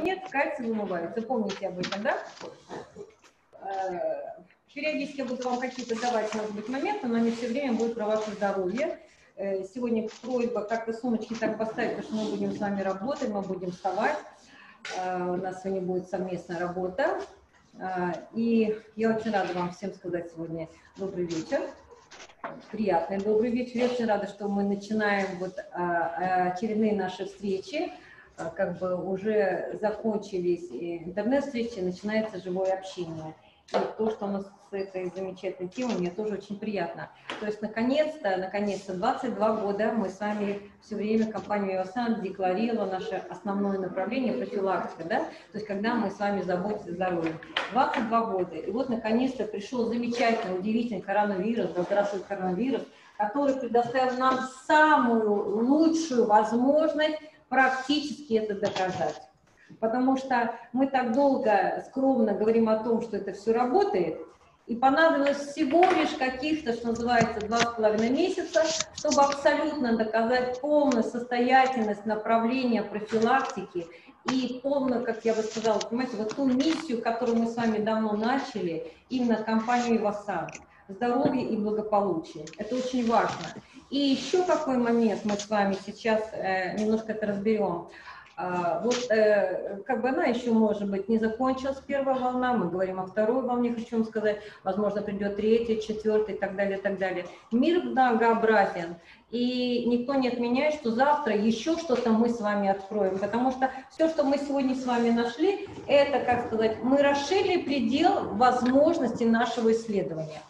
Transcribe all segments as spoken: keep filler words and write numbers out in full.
нет, кальций вымывается. Помните об этом, да? Периодически я буду вам какие-то давать, может быть, моменты, но они все время будут про ваше здоровье. Сегодня просьба как-то сумочки так поставить, потому что мы будем с вами работать, мы будем вставать. У нас сегодня будет совместная работа. И я очень рада вам всем сказать сегодня добрый вечер. Приятный добрый вечер. Я очень рада, что мы начинаем вот очередные наши встречи. Как бы уже закончились интернет-встречи, начинается живое общение. И то, что у нас с этой замечательной темой, мне тоже очень приятно. То есть, наконец-то, наконец-то, двадцать два года мы с вами все время, компания «Вивасан» декларировала наше основное направление – профилактика, да? То есть, когда мы с вами заботимся о здоровье. двадцать два года, и вот, наконец-то, пришел замечательный, удивительный коронавирус, да здравствует коронавирус, который предоставил нам самую лучшую возможность практически это доказать. Потому что мы так долго, скромно говорим о том, что это все работает, и понадобилось всего лишь каких-то, что называется, два с половиной месяца, чтобы абсолютно доказать полную состоятельность направления профилактики и полную, как я бы сказала, понимаете, вот ту миссию, которую мы с вами давно начали, именно компанию «Вивасан». Здоровье и благополучие. Это очень важно. И еще какой момент мы с вами сейчас э, немножко это разберем. Вот как бы она еще, может быть, не закончилась, первая волна, мы говорим о второй волне, хочу вам сказать, возможно, придет третья, четвертая и так далее, и так далее. Мир многообразен, и никто не отменяет, что завтра еще что-то мы с вами откроем, потому что все, что мы сегодня с вами нашли, это, как сказать, мы расширили предел возможностей нашего исследования.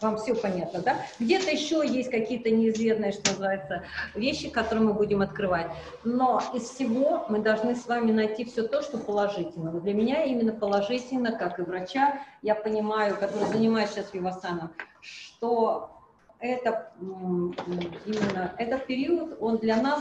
Вам все понятно, да? Где-то еще есть какие-то неизведанные, что называется, вещи, которые мы будем открывать. Но из всего мы должны с вами найти все то, что положительно. Для меня именно положительно, как и врача, я понимаю, который занимаюсь сейчас Вивасаном, что это, именно этот период, он для нас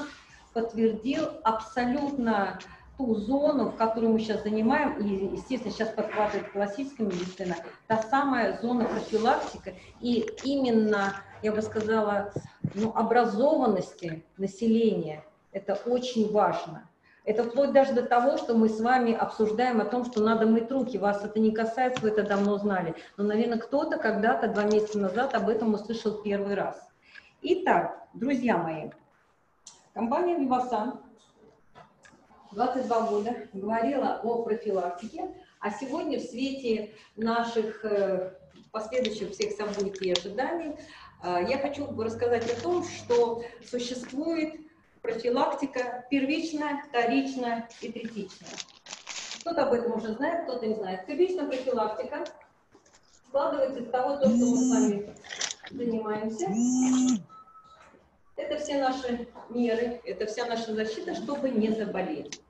подтвердил абсолютно ту зону, в которую мы сейчас занимаем, и, естественно, сейчас подхватывает классическая медицина, та самая зона профилактики и именно, я бы сказала, ну, образованности населения. Это очень важно. Это вплоть даже до того, что мы с вами обсуждаем о том, что надо мыть руки. Вас это не касается, вы это давно знали. Но, наверное, кто-то когда-то, два месяца назад, об этом услышал первый раз. Итак, друзья мои, компания «Вивасан» двадцать два года говорила о профилактике, а сегодня в свете наших последующих всех событий и ожиданий я хочу рассказать о том, что существует профилактика первичная, вторичная и третичная. Кто-то об этом уже знает, кто-то не знает. Первичная профилактика складывается из того, что мы с вами занимаемся. Это все наши меры, это вся наша защита, чтобы не заболеть.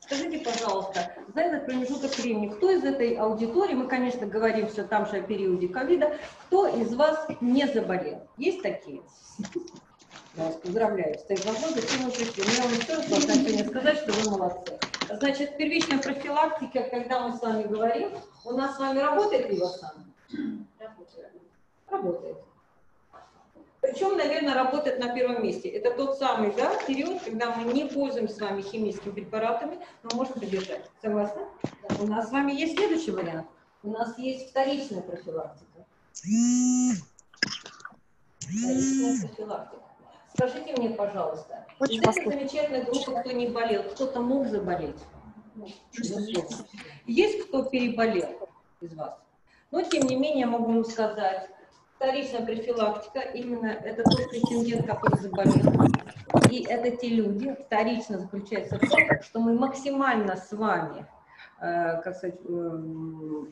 Скажите, пожалуйста, за этот промежуток времени, кто из этой аудитории, мы, конечно, говорим все там же о периоде ковида, кто из вас не заболел? Есть такие? Я вас поздравляю, что из вас много сильно пришли. Я вам еще раз должна сегодня сказать, что вы молодцы. Значит, первичная профилактика, когда мы с вами говорим, у нас с вами работает Вивасан? Работает. Работает. Причем, наверное, работает на первом месте. Это тот самый, да, период, когда мы не пользуемся с вами химическими препаратами, но можем поддержать. Согласны? Да. У нас с вами есть следующий вариант. У нас есть вторичная профилактика. Вторичная профилактика. Скажите мне, пожалуйста, из этой замечательной группы, кто не болел, кто-то мог заболеть? Есть кто переболел из вас? Но, тем не менее, могу вам сказать... Вторичная профилактика, именно это тот претендент, который заболел. И это те люди, вторично заключается в том, что мы максимально с вами, э, как сказать, э,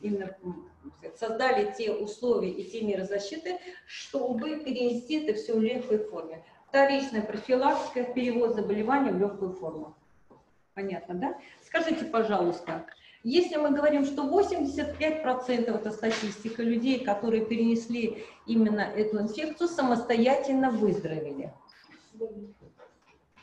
именно создали те условия и те меры защиты, чтобы перенести это все в легкой форме. Вторичная профилактика, перевод заболевания в легкую форму. Понятно, да? Скажите, пожалуйста. Если мы говорим, что восемьдесят пять процентов это статистика людей, которые перенесли именно эту инфекцию, самостоятельно выздоровели.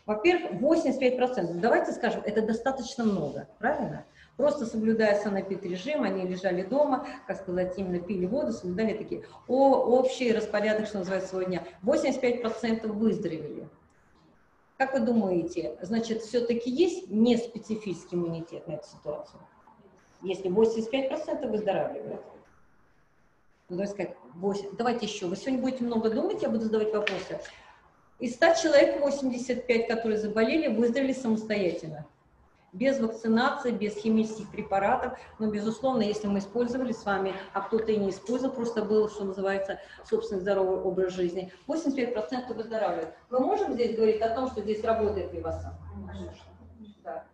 Во-первых, восемьдесят пять процентов. Давайте скажем, это достаточно много, правильно? Просто соблюдая санэпид-режим, они лежали дома, как сказать, именно пили воду, соблюдали такие общие распорядок, что называется, своего дня. восемьдесят пять процентов выздоровели. Как вы думаете, значит, все-таки есть неспецифический иммунитет на эту ситуацию? Если восемьдесят пять процентов выздоравливает. Давайте, сказать, восемь. Давайте еще. Вы сегодня будете много думать, я буду задавать вопросы. Из ста человек восемьдесят пять, которые заболели, выздоровели самостоятельно. Без вакцинации, без химических препаратов. Но, безусловно, если мы использовали с вами, а кто-то и не использовал, просто был, что называется, собственный здоровый образ жизни, восемьдесят пять процентов выздоравливают. Мы можем здесь говорить о том, что здесь работает Вивасан? Да.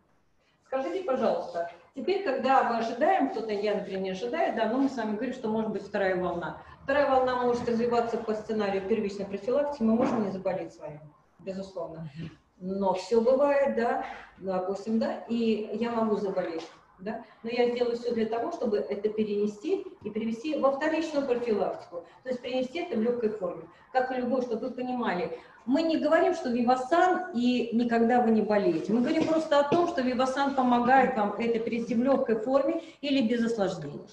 Скажите, пожалуйста, теперь, когда мы ожидаем, кто-то, я, например, не ожидаю, да, но мы с вами говорим, что может быть вторая волна. Вторая волна может развиваться по сценарию первичной профилактики, мы можем не заболеть с вами, безусловно. Но все бывает, да, допустим, да, и я могу заболеть, да, но я сделаю все для того, чтобы это перенести и привести во вторичную профилактику, то есть принести это в легкой форме, как и любовь, чтобы вы понимали. Мы не говорим, что Вивасан и никогда вы не болеете, мы говорим просто о том, что Вивасан помогает вам это перенести в легкой форме или без осложнений.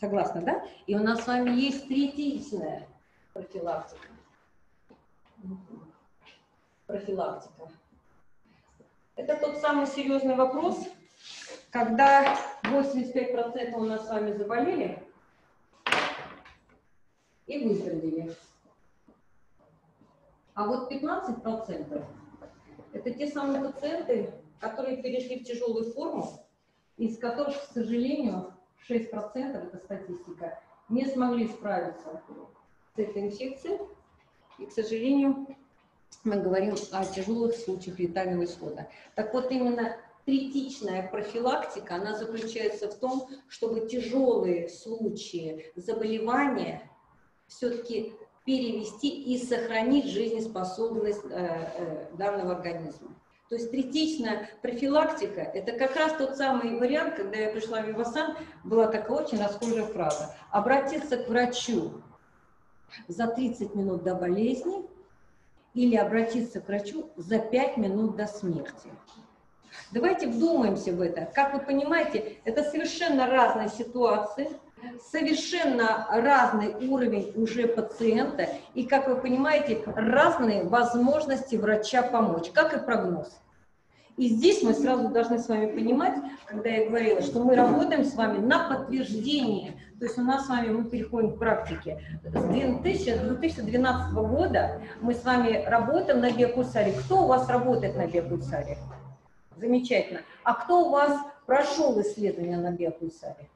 Согласны, да? И у нас с вами есть третичная профилактика. Профилактика. Это тот самый серьезный вопрос, когда восемьдесят пять процентов у нас с вами заболели и выздоровели. А вот пятнадцать процентов это те самые пациенты, которые перешли в тяжелую форму, из которых, к сожалению, шесть процентов, это статистика, не смогли справиться с этой инфекцией и, к сожалению, мы говорим о тяжелых случаях летального исхода. Так вот, именно третичная профилактика, она заключается в том, чтобы тяжелые случаи заболевания все-таки перевести и сохранить жизнеспособность данного организма. То есть третичная профилактика – это как раз тот самый вариант, когда я пришла в Вивасан, была такая очень расхожая фраза. Обратиться к врачу за тридцать минут до болезни или обратиться к врачу за пять минут до смерти. Давайте вдумаемся в это. Как вы понимаете, это совершенно разные ситуации, совершенно разный уровень уже пациента и, как вы понимаете, разные возможности врача помочь, как и прогноз. И здесь мы сразу должны с вами понимать, когда я говорила, что мы работаем с вами на подтверждение. То есть у нас с вами, мы переходим к практике. С две тысячи двенадцатого года мы с вами работаем на биопульсаре. Кто у вас работает на биопульсаре? Замечательно. А кто у вас прошел исследование на биопульсаре?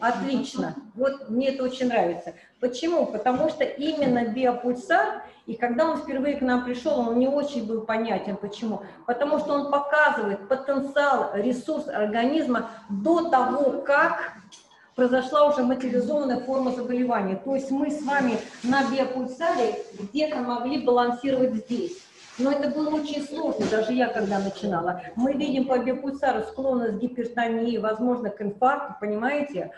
Отлично. Вот мне это очень нравится. Почему? Потому что именно биопульсар, и когда он впервые к нам пришел, он не очень был понятен. Почему? Потому что он показывает потенциал, ресурс организма до того, как произошла уже материализованная форма заболевания. То есть мы с вами на биопульсаре где-то могли балансировать здесь. Но это было очень сложно, даже я когда начинала. Мы видим по биопульсару склонность к гипертонии, возможно, к инфаркту, понимаете?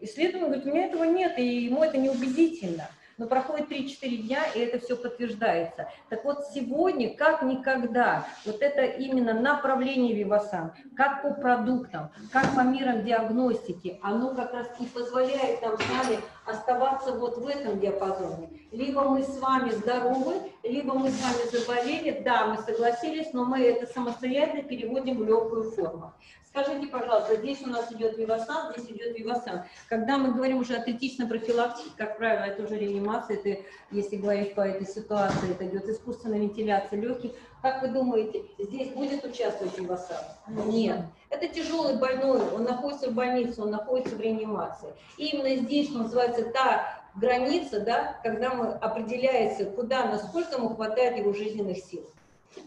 Исследование говорит, у меня этого нет, и ему это неубедительно. Но проходит три-четыре дня, и это все подтверждается. Так вот, сегодня, как никогда, вот это именно направление Вивасан, как по продуктам, как по мерам диагностики, оно как раз и позволяет нам с вами оставаться вот в этом диапазоне. Либо мы с вами здоровы, либо мы с вами заболели, да, мы согласились, но мы это самостоятельно переводим в легкую форму. Скажите, пожалуйста, здесь у нас идет Вивасан, здесь идет Вивасан. Когда мы говорим уже о третичной профилактике, как правило, это уже реанимация, это, если говорить по этой ситуации, это идет искусственная вентиляция легких. Как вы думаете, здесь будет участвовать Вивасан? Нет. Это тяжелый больной, он находится в больнице, он находится в реанимации. И именно здесь, что называется, та граница, да, когда мы определяется, куда, насколько ему хватает его жизненных сил.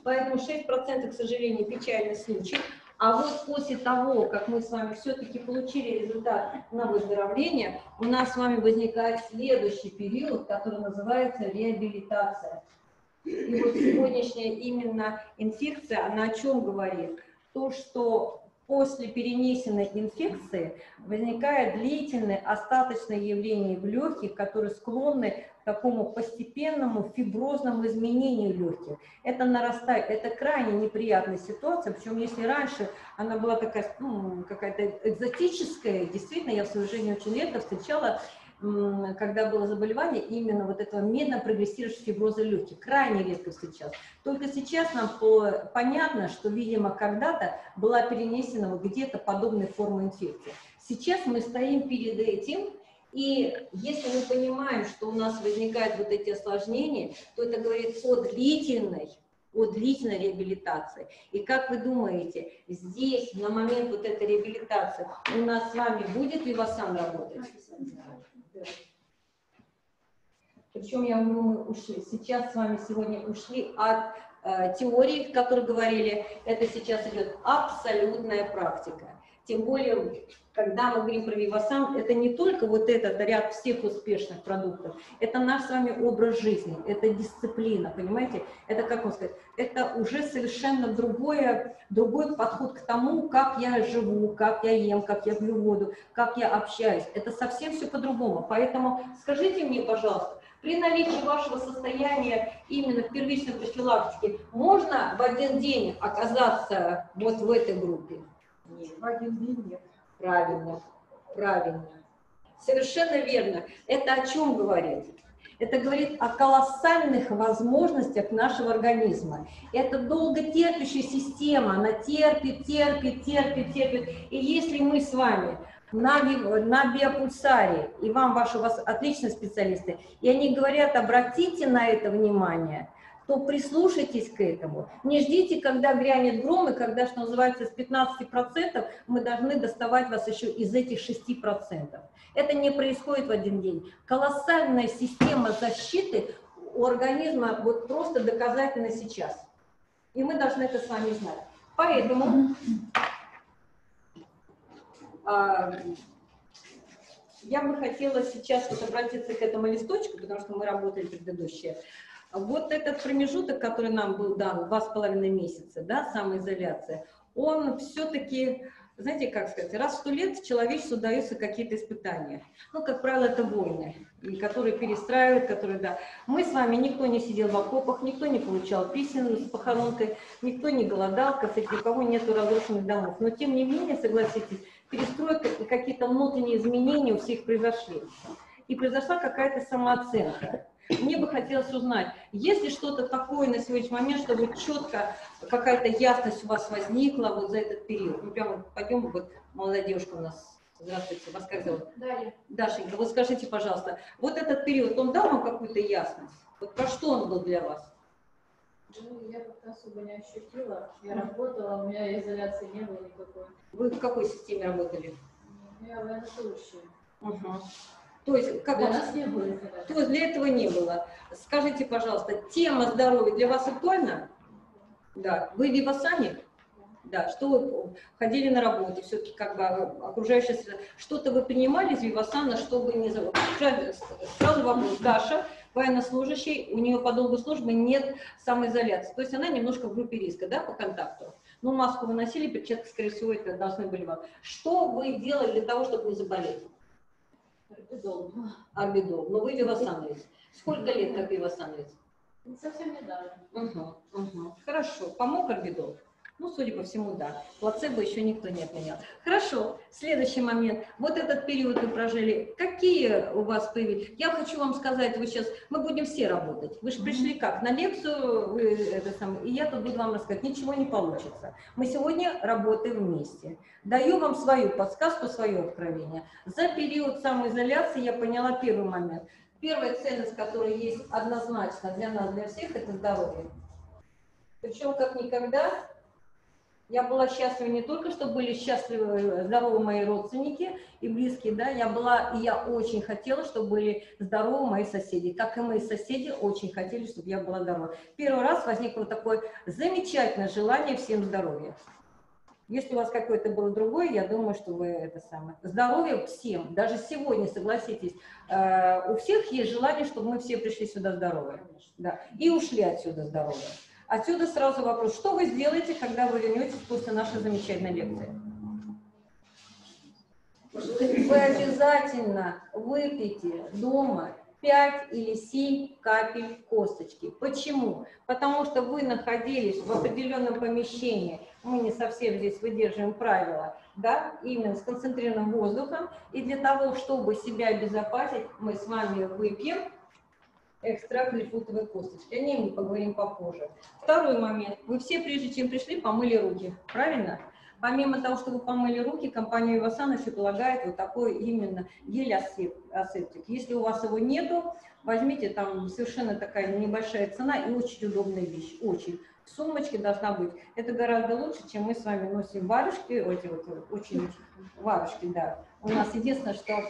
Поэтому шесть процентов, к сожалению, печальный случай. А вот после того, как мы с вами все-таки получили результат на выздоровление, у нас с вами возникает следующий период, который называется реабилитация. И вот сегодняшняя именно инфекция, она о чем говорит? То, что после перенесенной инфекции возникает длительное остаточное явление в легких, которые склонны к такому постепенному фиброзному изменению легких. Это нарастает, это крайне неприятная ситуация, причем если раньше она была такая, ну, какая-то экзотическая, действительно, я в своей жизни очень редко встречала когда было заболевание именно вот этого медленно прогрессирующего фиброза легких. Крайне редко сейчас. Только сейчас нам понятно, что, видимо, когда-то была перенесена где-то подобная форма инфекции. Сейчас мы стоим перед этим, и если мы понимаем, что у нас возникают вот эти осложнения, то это говорит о длительной, о длительной реабилитации. И как вы думаете, здесь, на момент вот этой реабилитации, у нас с вами будет Вивасан работать? Причем, я думаю, ушли. Сейчас с вами сегодня ушли от э, теории, о которой говорили, это сейчас идет абсолютная практика. Тем более, когда мы говорим про Вивасан, это не только вот этот ряд всех успешных продуктов, это наш с вами образ жизни, это дисциплина, понимаете? Это, как вам сказать, это уже совершенно другое, другой подход к тому, как я живу, как я ем, как я пью воду, как я общаюсь. Это совсем все по-другому. Поэтому скажите мне, пожалуйста, при наличии вашего состояния именно в первичной профилактике можно в один день оказаться вот в этой группе? Нет, в один день нет. Правильно, правильно. Совершенно верно. Это о чем говорит? Это говорит о колоссальных возможностях нашего организма. Это долготерпящая система, она терпит, терпит, терпит, терпит. И если мы с вами на, на биопульсаре, и вам, ваши, у вас отличные специалисты, и они говорят, обратите на это внимание, то прислушайтесь к этому. Не ждите, когда грянет гром, и когда, что называется, с пятнадцати процентов мы должны доставать вас еще из этих шести процентов. Это не происходит в один день. Колоссальная система защиты у организма вот просто доказательна сейчас. И мы должны это с вами знать. Поэтому а, я бы хотела сейчас вот обратиться к этому листочку, потому что мы работали предыдущие. Вот этот промежуток, который нам был дан, два с половиной месяца, да, самоизоляция, он все-таки, знаете, как сказать, раз в сто лет человечеству даются какие-то испытания. Ну, как правило, это войны, которые перестраивают, которые, да. Мы с вами, никто не сидел в окопах, никто не получал писем с похоронкой, никто не голодал, кстати, у кого нету разрушенных домов. Но, тем не менее, согласитесь, перестройка и какие-то внутренние изменения у всех произошли. И произошла какая-то самооценка. Мне бы хотелось узнать, есть ли что-то такое на сегодняшний момент, чтобы четко какая-то ясность у вас возникла вот за этот период? Мы прямо пойдем, вот молодая девушка у нас, здравствуйте, вас как зовут? Дарья. Дашенька, вот скажите, пожалуйста, вот этот период, он дал вам какую-то ясность? Вот про что он был для вас? Ну, я как-то особо не ощутила, я работала, у меня изоляции не было никакой. Вы в какой системе работали? Я военнослужащая. Угу. То есть, как для, нас не было. То есть для этого не было. Скажите, пожалуйста, тема здоровья для вас актуальна? Да. Вы в Вивасане? Да. Что вы ходили на работу, все-таки как бы окружающая среда. Что-то вы принимали из Вивасана, что вы не забыли? Сразу вопрос. Даша, военнослужащий, у нее по долгу службы нет самоизоляции. То есть она немножко в группе риска, да, по контакту? Ну, маску выносили, перчатки, скорее всего, это должны были вам. Что вы делали для того, чтобы не заболеть? Арбидол. Арбидол. Но вы вивасановец. Сколько лет как вивасановец? Совсем недавно. Угу, угу. Хорошо. Помог арбидол? Ну, судя по всему, да. Плацебо еще никто не отменял. Хорошо. Следующий момент. Вот этот период вы прожили. Какие у вас появились? Я хочу вам сказать, вы сейчас, мы будем все работать. Вы же пришли как? На лекцию, вы, это самое, и я тут буду вам рассказать. Ничего не получится. Мы сегодня работаем вместе. Даю вам свою подсказку, свое откровение. За период самоизоляции я поняла первый момент. Первая ценность, которая есть однозначно для нас, для всех, это здоровье. Причем, как никогда... Я была счастлива не только, что были счастливы, здоровы мои родственники и близкие, да, я была, и я очень хотела, чтобы были здоровы мои соседи, как и мои соседи очень хотели, чтобы я была здорова. Первый раз возникло такое замечательное желание всем здоровья. Если у вас какое-то было другое, я думаю, что вы это самое. Здоровье всем, даже сегодня, согласитесь, у всех есть желание, чтобы мы все пришли сюда здоровы, да, и ушли отсюда здоровы. Отсюда сразу вопрос, что вы сделаете, когда вы вернетесь после нашей замечательной лекции? Вы обязательно выпьете дома пять или семь капель косточки. Почему? Потому что вы находились в определенном помещении, мы не совсем здесь выдерживаем правила, да, именно с концентрированным воздухом. И для того, чтобы себя обезопасить, мы с вами выпьем экстракт лилипутовой косточки. О ней мы поговорим попозже. Второй момент. Вы все, прежде чем пришли, помыли руки. Правильно? Помимо того, что вы помыли руки, компания Вивасан еще предлагает вот такой именно гель-асептик. Если у вас его нету, возьмите, там совершенно такая небольшая цена и очень удобная вещь. Очень. В сумочке должна быть. Это гораздо лучше, чем мы с вами носим варежки. Эти вот, очень варежки, да. У нас единственное, что э,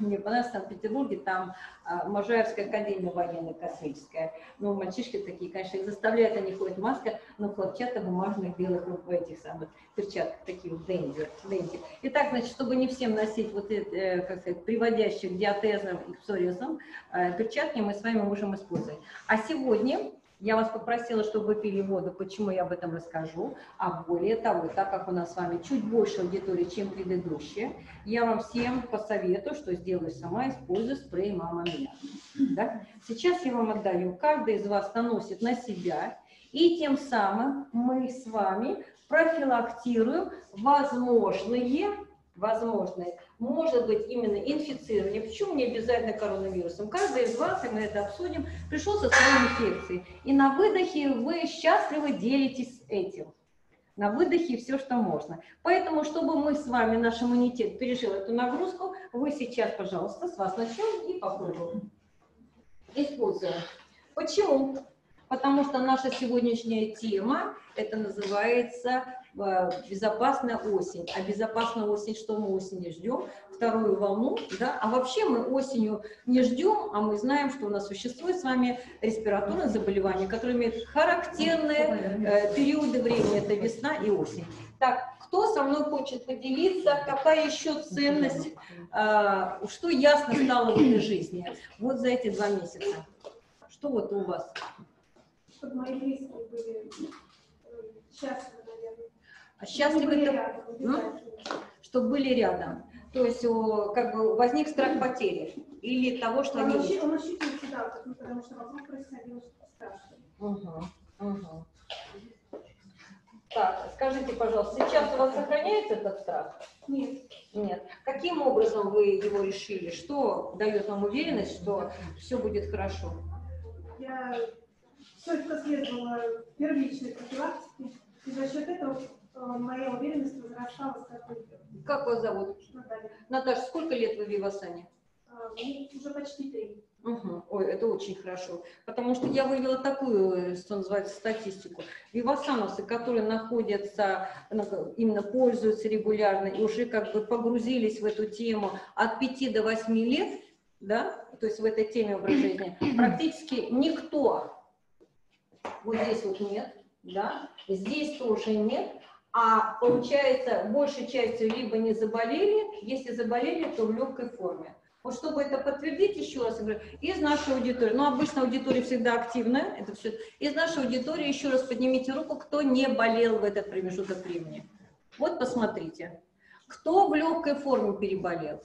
мне понравилось в Санкт-Петербурге, там э, Можаевская академия военно-космическая. Ну, мальчишки такие, конечно, их заставляют, они ходят в масках, но хлопчатобумажных белых в этих самых перчатках, такие вот денди. Итак, значит, чтобы не всем носить вот это, э, как сказать, приводящих к диатезам и к псориазам, э, перчатки мы с вами можем использовать. А сегодня... Я вас попросила, чтобы вы пили воду, почему я об этом расскажу. А более того, так как у нас с вами чуть больше аудитории, чем предыдущая, я вам всем посоветую, что сделаю сама, использую спрей «Мама меня». Да? Сейчас я вам отдаю, каждый из вас наносит на себя, и тем самым мы с вами профилактируем возможные, возможные, может быть, именно инфицирование, почему не обязательно коронавирусом. Каждый из вас, и мы это обсудим, пришел со своей инфекцией. И на выдохе вы счастливо делитесь этим. На выдохе все, что можно. Поэтому, чтобы мы с вами, наш иммунитет пережил эту нагрузку, вы сейчас, пожалуйста, с вас начнем и попробуем. Используем. Почему? Потому что наша сегодняшняя тема, это называется... безопасная осень. А безопасная осень, что мы осенью ждем? Вторую волну, да? А вообще мы осенью не ждем, а мы знаем, что у нас существует с вами респираторное заболевание, которое имеет характерные э, периоды времени. Это весна и осень. Так, кто со мной хочет поделиться, какая еще ценность, э, что ясно стало в этой жизни вот за эти два месяца? Что вот у вас? Чтобы мои близкие были счастливы, наверное. А счастливы, были это... рядом, чтобы были рядом. То есть как бы возник страх потери или того, что они... Он ощутил себя, потому что вокруг происходило страшное. Угу, угу. Так, скажите, пожалуйста, сейчас у вас сохраняется этот страх? Нет. Нет. Каким образом вы его решили? Что дает вам уверенность, что все будет хорошо? Я только следовала первичной профилактике, и за счет этого... моя уверенность возрастала с какой-то. Как вас зовут? Наталья. Наташа, сколько лет вы в Вивасане? Мне уже почти три. Угу. Ой, это очень хорошо. Потому что я вывела такую, что называется, статистику. Вивасановцы, которые находятся, именно пользуются регулярно и уже как бы погрузились в эту тему от пяти до восьми лет, да, то есть в этой теме образа жизни, практически никто. Вот здесь вот нет, да, здесь тоже нет. А получается, большей частью либо не заболели, если заболели, то в легкой форме. Вот чтобы это подтвердить, еще раз говорю, из нашей аудитории, ну обычно аудитория всегда активная, это все, из нашей аудитории еще раз поднимите руку, кто не болел в этот промежуток времени. Вот посмотрите, кто в легкой форме переболел.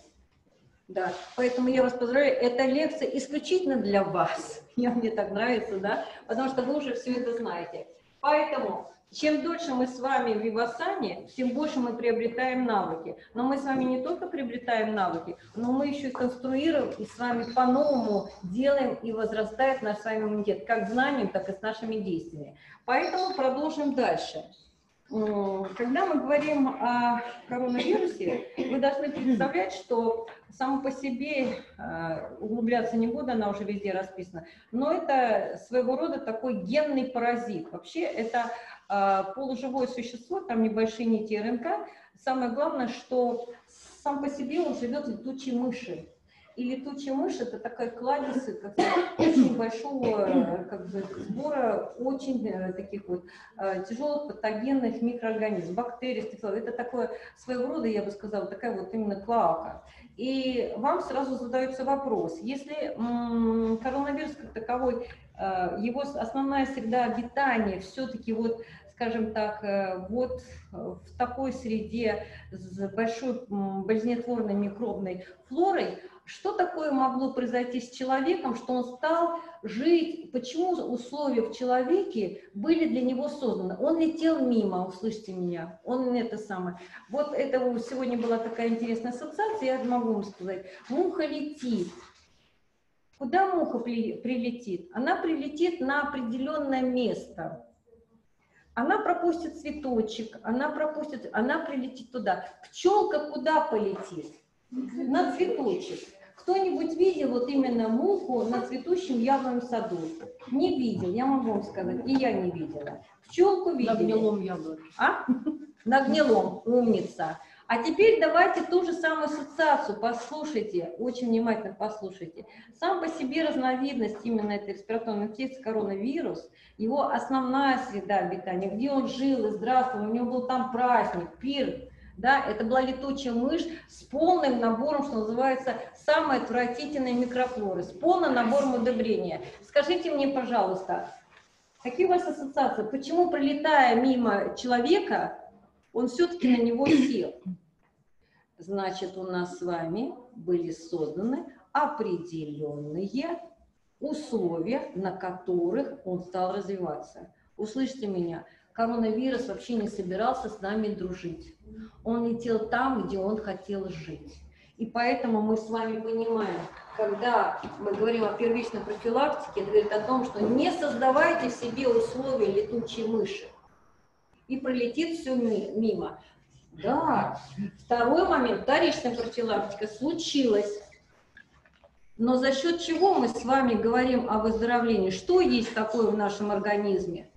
Да, поэтому я вас поздравляю, эта лекция исключительно для вас. Я, мне так нравится, да, потому что вы уже все это знаете. Поэтому... чем дольше мы с вами в Вивасане, тем больше мы приобретаем навыки. Но мы с вами не только приобретаем навыки, но мы еще и конструируем, и с вами по-новому делаем, и возрастает наш с вами иммунитет, как знанием, так и с нашими действиями. Поэтому продолжим дальше. Когда мы говорим о коронавирусе, вы должны представлять, что само по себе углубляться не буду, она уже везде расписана, но это своего рода такой генный паразит. Вообще это полуживое существо, там небольшие нити РНК. Самое главное, что сам по себе он живет в летучей мыши. И летучая мышь – это такая кладезь как очень большого как бы, сбора очень таких вот тяжелых патогенных микроорганизмов, бактерий, стеклов. Это такое своего рода, я бы сказала, такая вот именно клоака. И вам сразу задается вопрос, если коронавирус как таковой, его основное всегда обитание все-таки вот, скажем так, вот в такой среде с большой болезнетворной микробной флорой, Что такое могло произойти с человеком, что он стал жить, почему условия в человеке были для него созданы? Он летел мимо, услышьте меня, он это самое. Вот это сегодня была такая интересная ассоциация, я могу вам сказать. Муха летит. Куда муха прилетит? Она прилетит на определенное место. Она пропустит цветочек, она пропустит, она прилетит туда. Пчелка куда полетит? На цветочек. Кто-нибудь видел вот именно муху на цветущем яблоневом саду? Не видел, я могу вам сказать, и я не видела. Пчелку видела. На гнилом яблоке. А? На гнилом, умница. А теперь давайте ту же самую ассоциацию послушайте, очень внимательно послушайте. Сам по себе разновидность именно этой респираторной инфекции коронавирус, его основная среда обитания, где он жил и здравствовал, у него был там праздник, пир, да, это была летучая мышь с полным набором, что называется, самой отвратительной микрофлоры, с полным набором удобрения. Скажите мне, пожалуйста, какие у вас ассоциации? Почему, пролетая мимо человека, он все-таки на него сел? Значит, у нас с вами были созданы определенные условия, на которых он стал развиваться. Услышьте меня, коронавирус вообще не собирался с нами дружить. Он летел там, где он хотел жить. И поэтому мы с вами понимаем, когда мы говорим о первичной профилактике, это говорит о том, что не создавайте себе условия летучей мыши. И пролетит все мимо. Да, второй момент, вторичная профилактика случилась. Но за счет чего мы с вами говорим о выздоровлении? Что есть такое в нашем организме?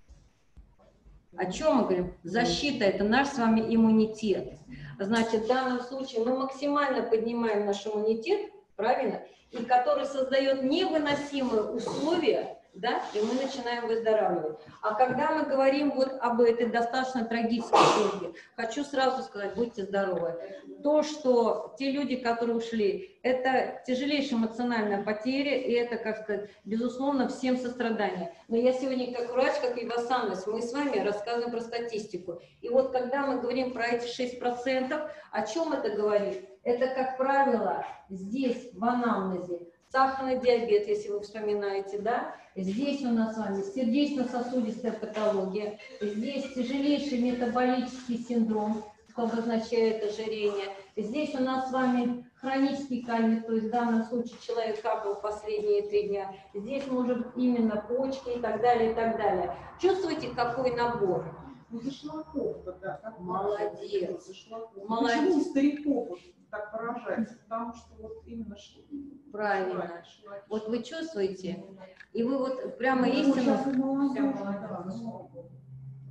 О чем мы говорим? Защита – это наш с вами иммунитет. Значит, в данном случае мы максимально поднимаем наш иммунитет, правильно? И который создает невыносимые условия, да, и мы начинаем выздоравливать. А когда мы говорим вот об этой достаточно трагической истории, хочу сразу сказать, будьте здоровы. То, что те люди, которые ушли, это тяжелейшая эмоциональная потеря, и это, как сказать, безусловно, всем сострадание. Но я сегодня как врач, как Вивасан, мы с вами рассказываем про статистику. И вот когда мы говорим про эти шесть процентов, о чем это говорит? Это, как правило, здесь в анамнезе сахарный диабет, если вы вспоминаете, да? Здесь у нас с вами сердечно-сосудистая патология, здесь тяжелейший метаболический синдром, что обозначает ожирение, здесь у нас с вами хронический ковид, то есть в данном случае человек капал последние три дня, здесь может именно почки и так далее, и так далее. Чувствуете, какой набор? Ну, зашлаков-то, да, как молодец. Зашлаков. Молодец. Почему стариков так поражается? Потому что вот именно шлаки. Правильно. Шлаки. Вот вы чувствуете, и вы вот прямо ну, истинно... Да,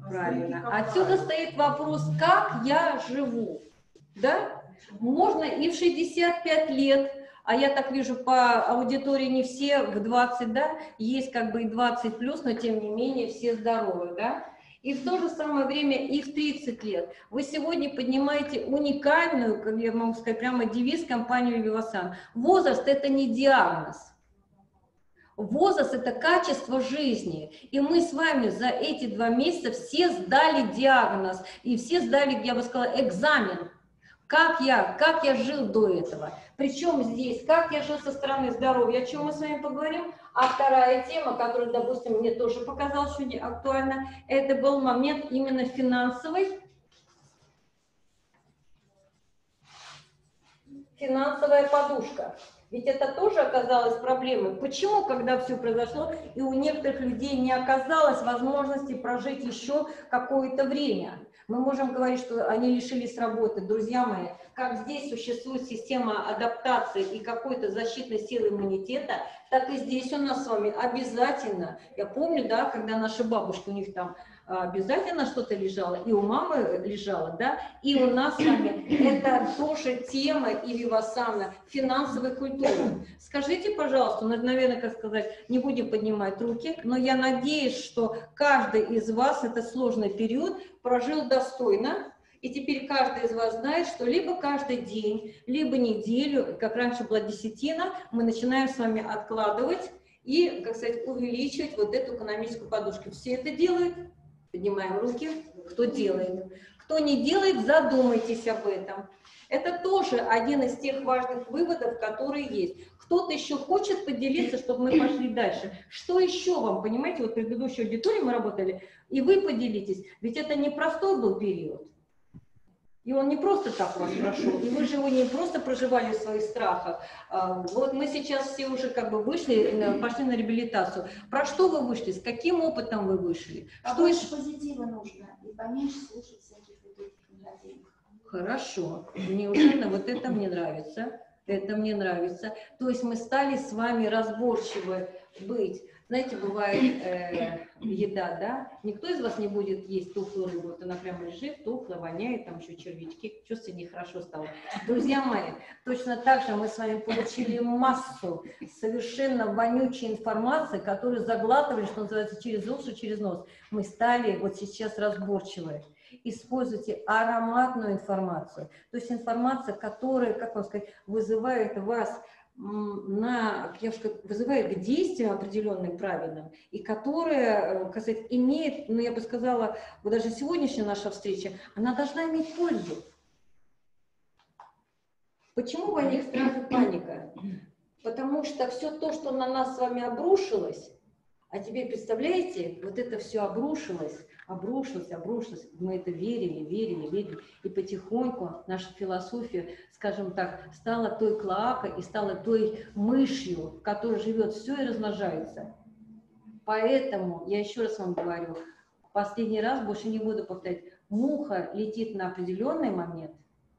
правильно. А отсюда стоит вопрос, как я живу, да? Можно и в шестьдесят пять лет, а я так вижу по аудитории не все в двадцать, да? Есть как бы и двадцать плюс, но тем не менее все здоровы, да? И в то же самое время и в тридцать лет. Вы сегодня поднимаете уникальную, как я могу сказать, прямо девиз компанию «Вивасан». Возраст – это не диагноз. Возраст – это качество жизни. И мы с вами за эти два месяца все сдали диагноз. И все сдали, я бы сказала, экзамен. Как я, как я жил до этого. Причем здесь, как я жил со стороны здоровья, о чем мы с вами поговорим. А вторая тема, которая, допустим, мне тоже показалась сегодня актуальна, это был момент именно финансовой, финансовая подушка. Ведь это тоже оказалось проблемой. Почему, когда все произошло, и у некоторых людей не оказалось возможности прожить еще какое-то время? Мы можем говорить, что они лишились работы. Друзья мои, как здесь существует система адаптации и какой-то защитной силы иммунитета, так и здесь у нас с вами обязательно, я помню, да, когда наши бабушки, у них там обязательно что-то лежало, и у мамы лежало, да, и у нас с вами это тоже тема и Вивасана финансовой культуры. Скажите, пожалуйста, наверное, как сказать, не будем поднимать руки, но я надеюсь, что каждый из вас этот сложный период прожил достойно, и теперь каждый из вас знает, что либо каждый день, либо неделю, как раньше была десятина, мы начинаем с вами откладывать и, как сказать, увеличивать вот эту экономическую подушку. Все это делают. Поднимаем руки. Кто делает? Кто не делает, задумайтесь об этом. Это тоже один из тех важных выводов, которые есть. Кто-то еще хочет поделиться, чтобы мы пошли дальше. Что еще вам, понимаете, вот в предыдущей аудитории мы работали, и вы поделитесь. Ведь это непростой был период. И он не просто так вас прошел. И вы же его не просто проживали в своих страхах. Вот мы сейчас все уже как бы вышли, пошли на реабилитацию. Про что вы вышли? С каким опытом вы вышли? А что еще позитива нужно? И поменьше слушать всяких людей. Хорошо. Неужели вот это мне нравится? Это мне нравится. То есть мы стали с вами разборчивы быть. Знаете, бывает э, еда, да? Никто из вас не будет есть тухлую рыбу. Вот она прямо лежит, тухло, воняет, там еще червячки. Чувствую, нехорошо стало. Друзья мои, точно так же мы с вами получили массу совершенно вонючей информации, которую заглатывали, что называется, через уши, через нос. Мы стали вот сейчас разборчивы. Используйте ароматную информацию, то есть информация, которая, как вам сказать, вызывает вас на, я скажу, вызывает к действиям определенным правильным, и которая, как сказать, имеет, ну я бы сказала, вот даже сегодняшняя наша встреча, она должна иметь пользу. Почему в них сразу паника? Потому что все то, что на нас с вами обрушилось, а теперь, представляете, вот это все обрушилось, обрушилось, обрушилось. Мы это верили, верили, верили. И потихоньку наша философия, скажем так, стала той клоакой и стала той мышью, в которой живет все и размножается. Поэтому, я еще раз вам говорю, последний раз, больше не буду повторять, муха летит на определенный момент,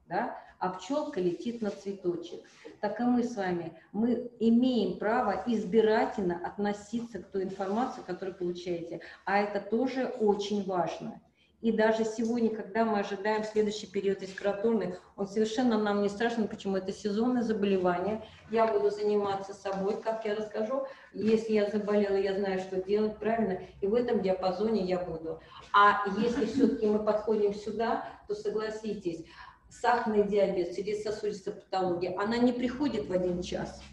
да, а пчелка летит на цветочек. Так и мы с вами, мы имеем право избирательно относиться к той информации, которую получаете. А это тоже очень важно. И даже сегодня, когда мы ожидаем следующий период респираторный, он совершенно нам не страшен. Почему? Это сезонное заболевание. Я буду заниматься собой, как я расскажу. Если я заболела, я знаю, что делать правильно. И в этом диапазоне я буду. А если все-таки мы подходим сюда, то согласитесь, сахарный диабет, сердечно-сосудистая патология, она не приходит в один час.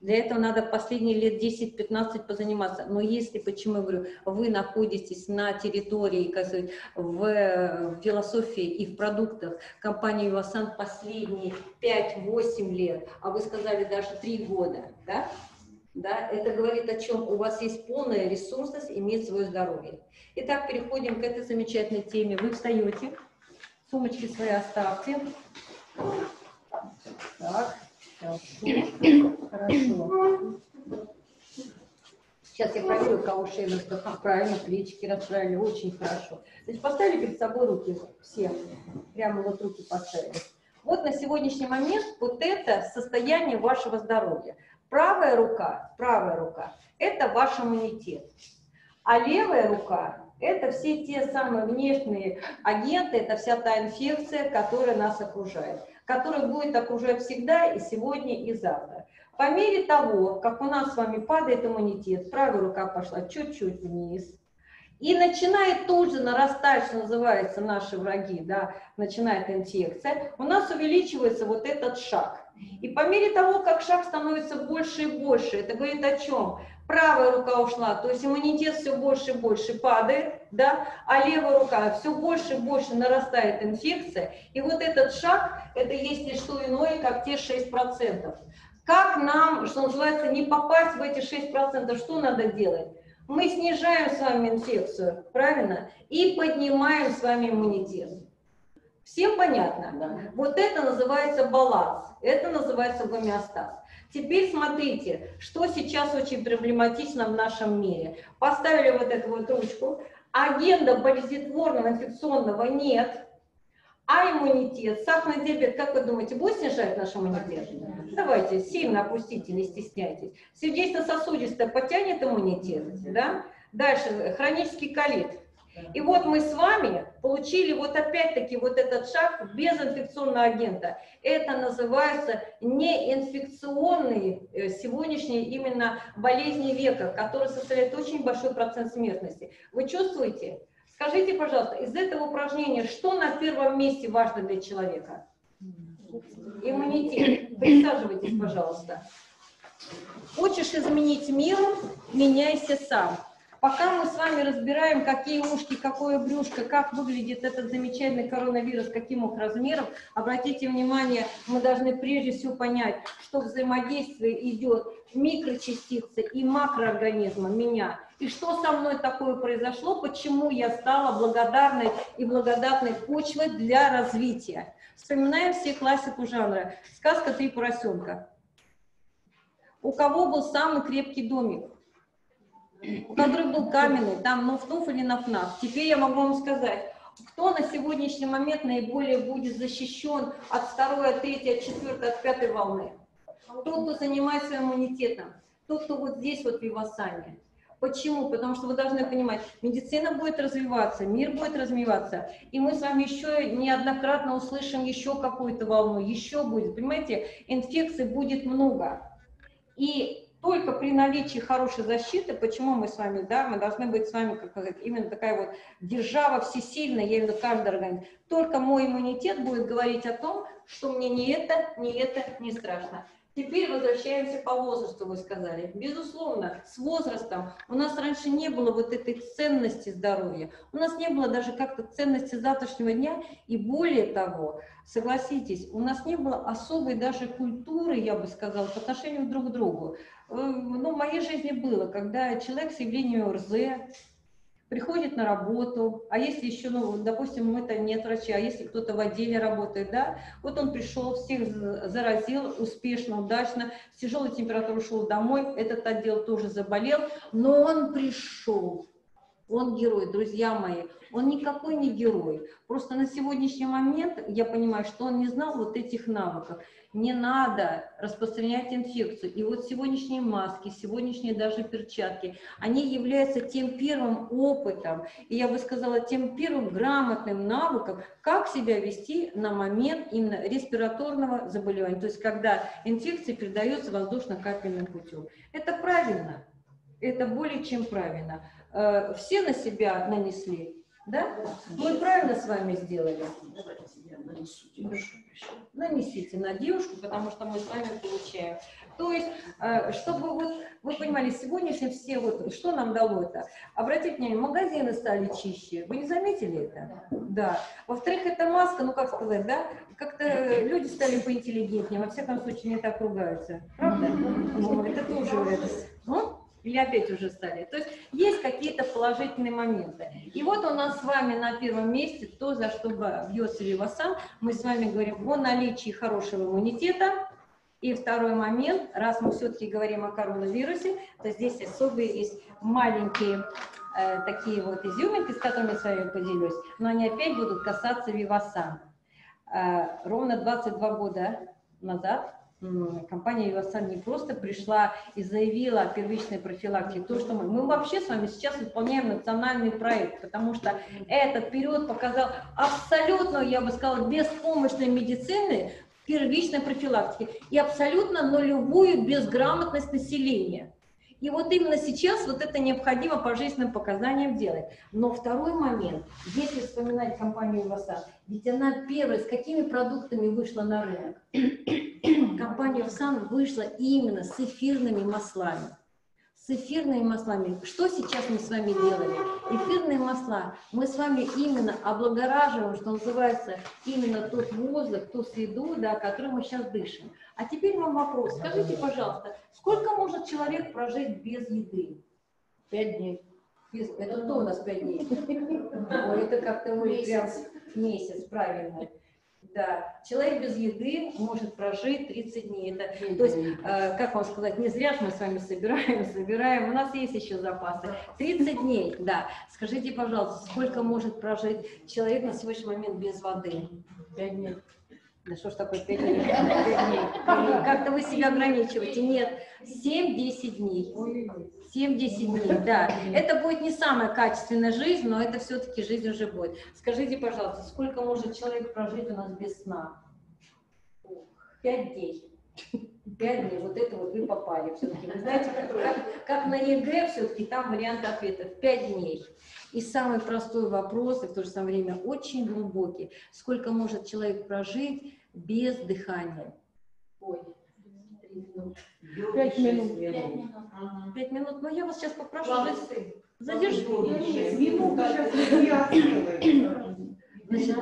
Для этого надо последние лет десять-пятнадцать позаниматься. Но если, почему я говорю, вы находитесь на территории, как сказать, в философии и в продуктах компании Вивасан последние пять-восемь лет, а вы сказали даже три года, да? Да, это говорит о чем? У вас есть полная ресурсность иметь свое здоровье. Итак, переходим к этой замечательной теме. Вы встаете. Сумочки свои оставьте. Так, хорошо, хорошо. Сейчас я проверю, кого шею на штуках правильно, плечики расправили, очень хорошо. Значит, поставили перед собой руки все, прямо вот руки поставили. Вот на сегодняшний момент вот это состояние вашего здоровья. Правая рука, правая рука, это ваш иммунитет, а левая рука — это все те самые внешние агенты, это вся та инфекция, которая нас окружает, которая будет окружать всегда и сегодня, и завтра. По мере того, как у нас с вами падает иммунитет, правая рука пошла чуть-чуть вниз, и начинает тут же нарастать, что называется, наши враги, да, начинает инфекция, у нас увеличивается вот этот шаг. И по мере того, как шаг становится больше и больше, это говорит о чем? Правая рука ушла, то есть иммунитет все больше и больше падает, да, а левая рука все больше и больше нарастает инфекция. И вот этот шаг, это есть не что иное, как те шесть процентов. Как нам, что называется, не попасть в эти шесть процентов, что надо делать? Мы снижаем с вами инфекцию, правильно? И поднимаем с вами иммунитет. Всем понятно? Да. Вот это называется баланс, это называется гомеостаз. Теперь смотрите, что сейчас очень проблематично в нашем мире. Поставили вот эту вот ручку, агенда болезнетворного, инфекционного нет, а иммунитет, сахарный диабет, как вы думаете, будет снижать наш иммунитет? Да. Давайте сильно опустите, не стесняйтесь. Сердечно-сосудистая потянет иммунитет, да. Да? Дальше хронический колит. И вот мы с вами получили вот опять-таки вот этот шаг без инфекционного агента. Это называется неинфекционные сегодняшние именно болезни века, которые составляют очень большой процент смертности. Вы чувствуете? Скажите, пожалуйста, из этого упражнения, что на первом месте важно для человека? Иммунитет. Присаживайтесь, пожалуйста. Хочешь изменить мир? Меняйся сам. Пока мы с вами разбираем, какие ушки, какое брюшко, как выглядит этот замечательный коронавирус, каким их размером, обратите внимание, мы должны прежде всего понять, что взаимодействие идет микрочастицы и макроорганизма, меня. И что со мной такое произошло, почему я стала благодарной и благодатной почвой для развития. Вспоминаем все классику жанра. Сказка «Три поросенка». У кого был самый крепкий домик? У которых был каменный, там нуф-нуф или наф-наф. Теперь я могу вам сказать, кто на сегодняшний момент наиболее будет защищен от второй, от третьей, от четвертой, от пятой волны. Тот, кто занимается своим иммунитетом, тот, кто вот здесь вот в Вивасане. Почему? Потому что вы должны понимать, медицина будет развиваться, мир будет развиваться, и мы с вами еще неоднократно услышим еще какую-то волну, еще будет, понимаете, инфекций будет много. И только при наличии хорошей защиты, почему мы с вами, да, мы должны быть с вами, как сказать, именно такая вот держава всесильная, я имею в виду каждый организм, только мой иммунитет будет говорить о том, что мне не это, не это не страшно. Теперь возвращаемся по возрасту, вы сказали. Безусловно, с возрастом у нас раньше не было вот этой ценности здоровья. У нас не было даже как-то ценности завтрашнего дня. И более того, согласитесь, у нас не было особой даже культуры, я бы сказала, по отношению друг к другу. Ну, в моей жизни было, когда человек с явлением ОРЗ приходит на работу, а если еще, ну, допустим, мы-то нет врача, а если кто-то в отделе работает, да, вот он пришел, всех заразил успешно, удачно, с тяжелой температурой ушел домой, этот отдел тоже заболел, но он пришел, он герой, друзья мои, он никакой не герой, просто на сегодняшний момент я понимаю, что он не знал вот этих навыков. Не надо распространять инфекцию. И вот сегодняшние маски, сегодняшние даже перчатки, они являются тем первым опытом, и я бы сказала, тем первым грамотным навыком, как себя вести на момент именно респираторного заболевания, то есть когда инфекция передается воздушно-капельным путем. Это правильно, это более чем правильно. Все на себя нанесли, да? Мы правильно с вами сделали. Нанесите на девушку, потому что мы с вами получаем. То есть, чтобы вот вы понимали, сегодняшние все, вот что нам дало это? Обратите внимание, магазины стали чище. Вы не заметили это? Да. Во-вторых, это маска, ну как сказать, да? Как-то люди стали поинтеллигентнее, во всяком случае, не так ругаются. Правда? Это тоже радость. Или опять уже стали. То есть есть какие-то положительные моменты. И вот у нас с вами на первом месте то, за что бьется Вивасан. Мы с вами говорим о наличии хорошего иммунитета. И второй момент, раз мы все-таки говорим о коронавирусе, то здесь особые есть маленькие э, такие вот изюминки, с которыми я с вами поделюсь. Но они опять будут касаться Вивасан. Э, ровно двадцать два года назад компания «Вивасан» не просто пришла и заявила о первичной профилактике. То, что мы, мы вообще с вами сейчас выполняем национальный проект, потому что этот период показал абсолютную, я бы сказала, беспомощной медицины в первичной профилактике и абсолютно нулевую безграмотность населения. И вот именно сейчас вот это необходимо по жизненным показаниям делать. Но второй момент, если вспоминать компанию «Вивасан», ведь она первая, с какими продуктами вышла на рынок? Компания «Вивасан» вышла именно с эфирными маслами. С эфирными маслами. Что сейчас мы с вами делали? Эфирные масла. Мы с вами именно облагораживаем, что называется, именно тот воздух, ту среду, да, которую мы сейчас дышим. А теперь вам вопрос. Скажите, пожалуйста, сколько может человек прожить без еды? Пять дней. Без... Это кто у нас пять дней? Это как-то мы прям месяц, правильно. Да, человек без еды может прожить тридцать дней. Это, то есть, э, как вам сказать, не зря мы с вами собираем, собираем, у нас есть еще запасы. тридцать дней, да. Скажите, пожалуйста, сколько может прожить человек на сегодняшний момент без воды? пять дней. Да что ж такое пять дней? Как-то вы себя ограничиваете. Нет, семь-десять дней. семь-десять дней, да. Это будет не самая качественная жизнь, но это все-таки жизнь уже будет. Скажите, пожалуйста, сколько может человек прожить у нас без сна? пять дней. пять дней, вот это вот вы попали все-таки. Вы знаете, как, как на ЕГЭ все-таки там вариант ответов. пять дней. И самый простой вопрос, и в то же самое время очень глубокий. Сколько может человек прожить без дыхания? Ой, пять минут. пять минут. пять минут. Но я вас сейчас попрошу. Задержите. Значит,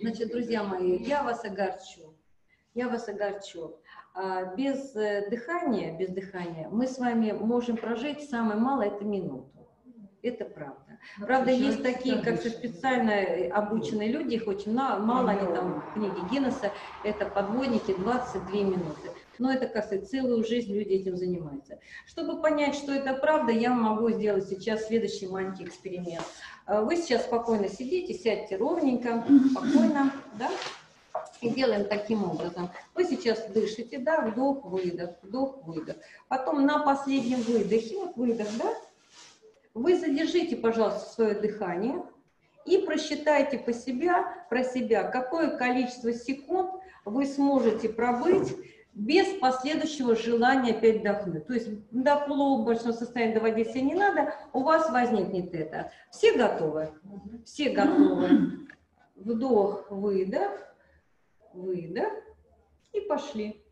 значит, друзья мои, я вас огорчу. Я вас огорчу. Без дыхания, без дыхания мы с вами можем прожить самое малое это минуту. Это правда. Правда, есть такие, как специально обученные люди, их очень мало, они там в книге Гиннесса, это подводники двадцать две минуты. Но это, как сказать, целую жизнь люди этим занимаются. Чтобы понять, что это правда, я могу сделать сейчас следующий маленький эксперимент. Вы сейчас спокойно сидите, сядьте ровненько, спокойно, да? И делаем таким образом. Вы сейчас дышите, да, вдох, выдох, вдох, выдох. Потом на последнем выдохе, вот выдох, да? Вы задержите, пожалуйста, свое дыхание и просчитайте по себя, про себя, какое количество секунд вы сможете пробыть без последующего желания опять вдохнуть. То есть до полуобморочного состояния доводить себя не надо, у вас возникнет это. Все готовы? Все готовы. Вдох, выдох, выдох и пошли.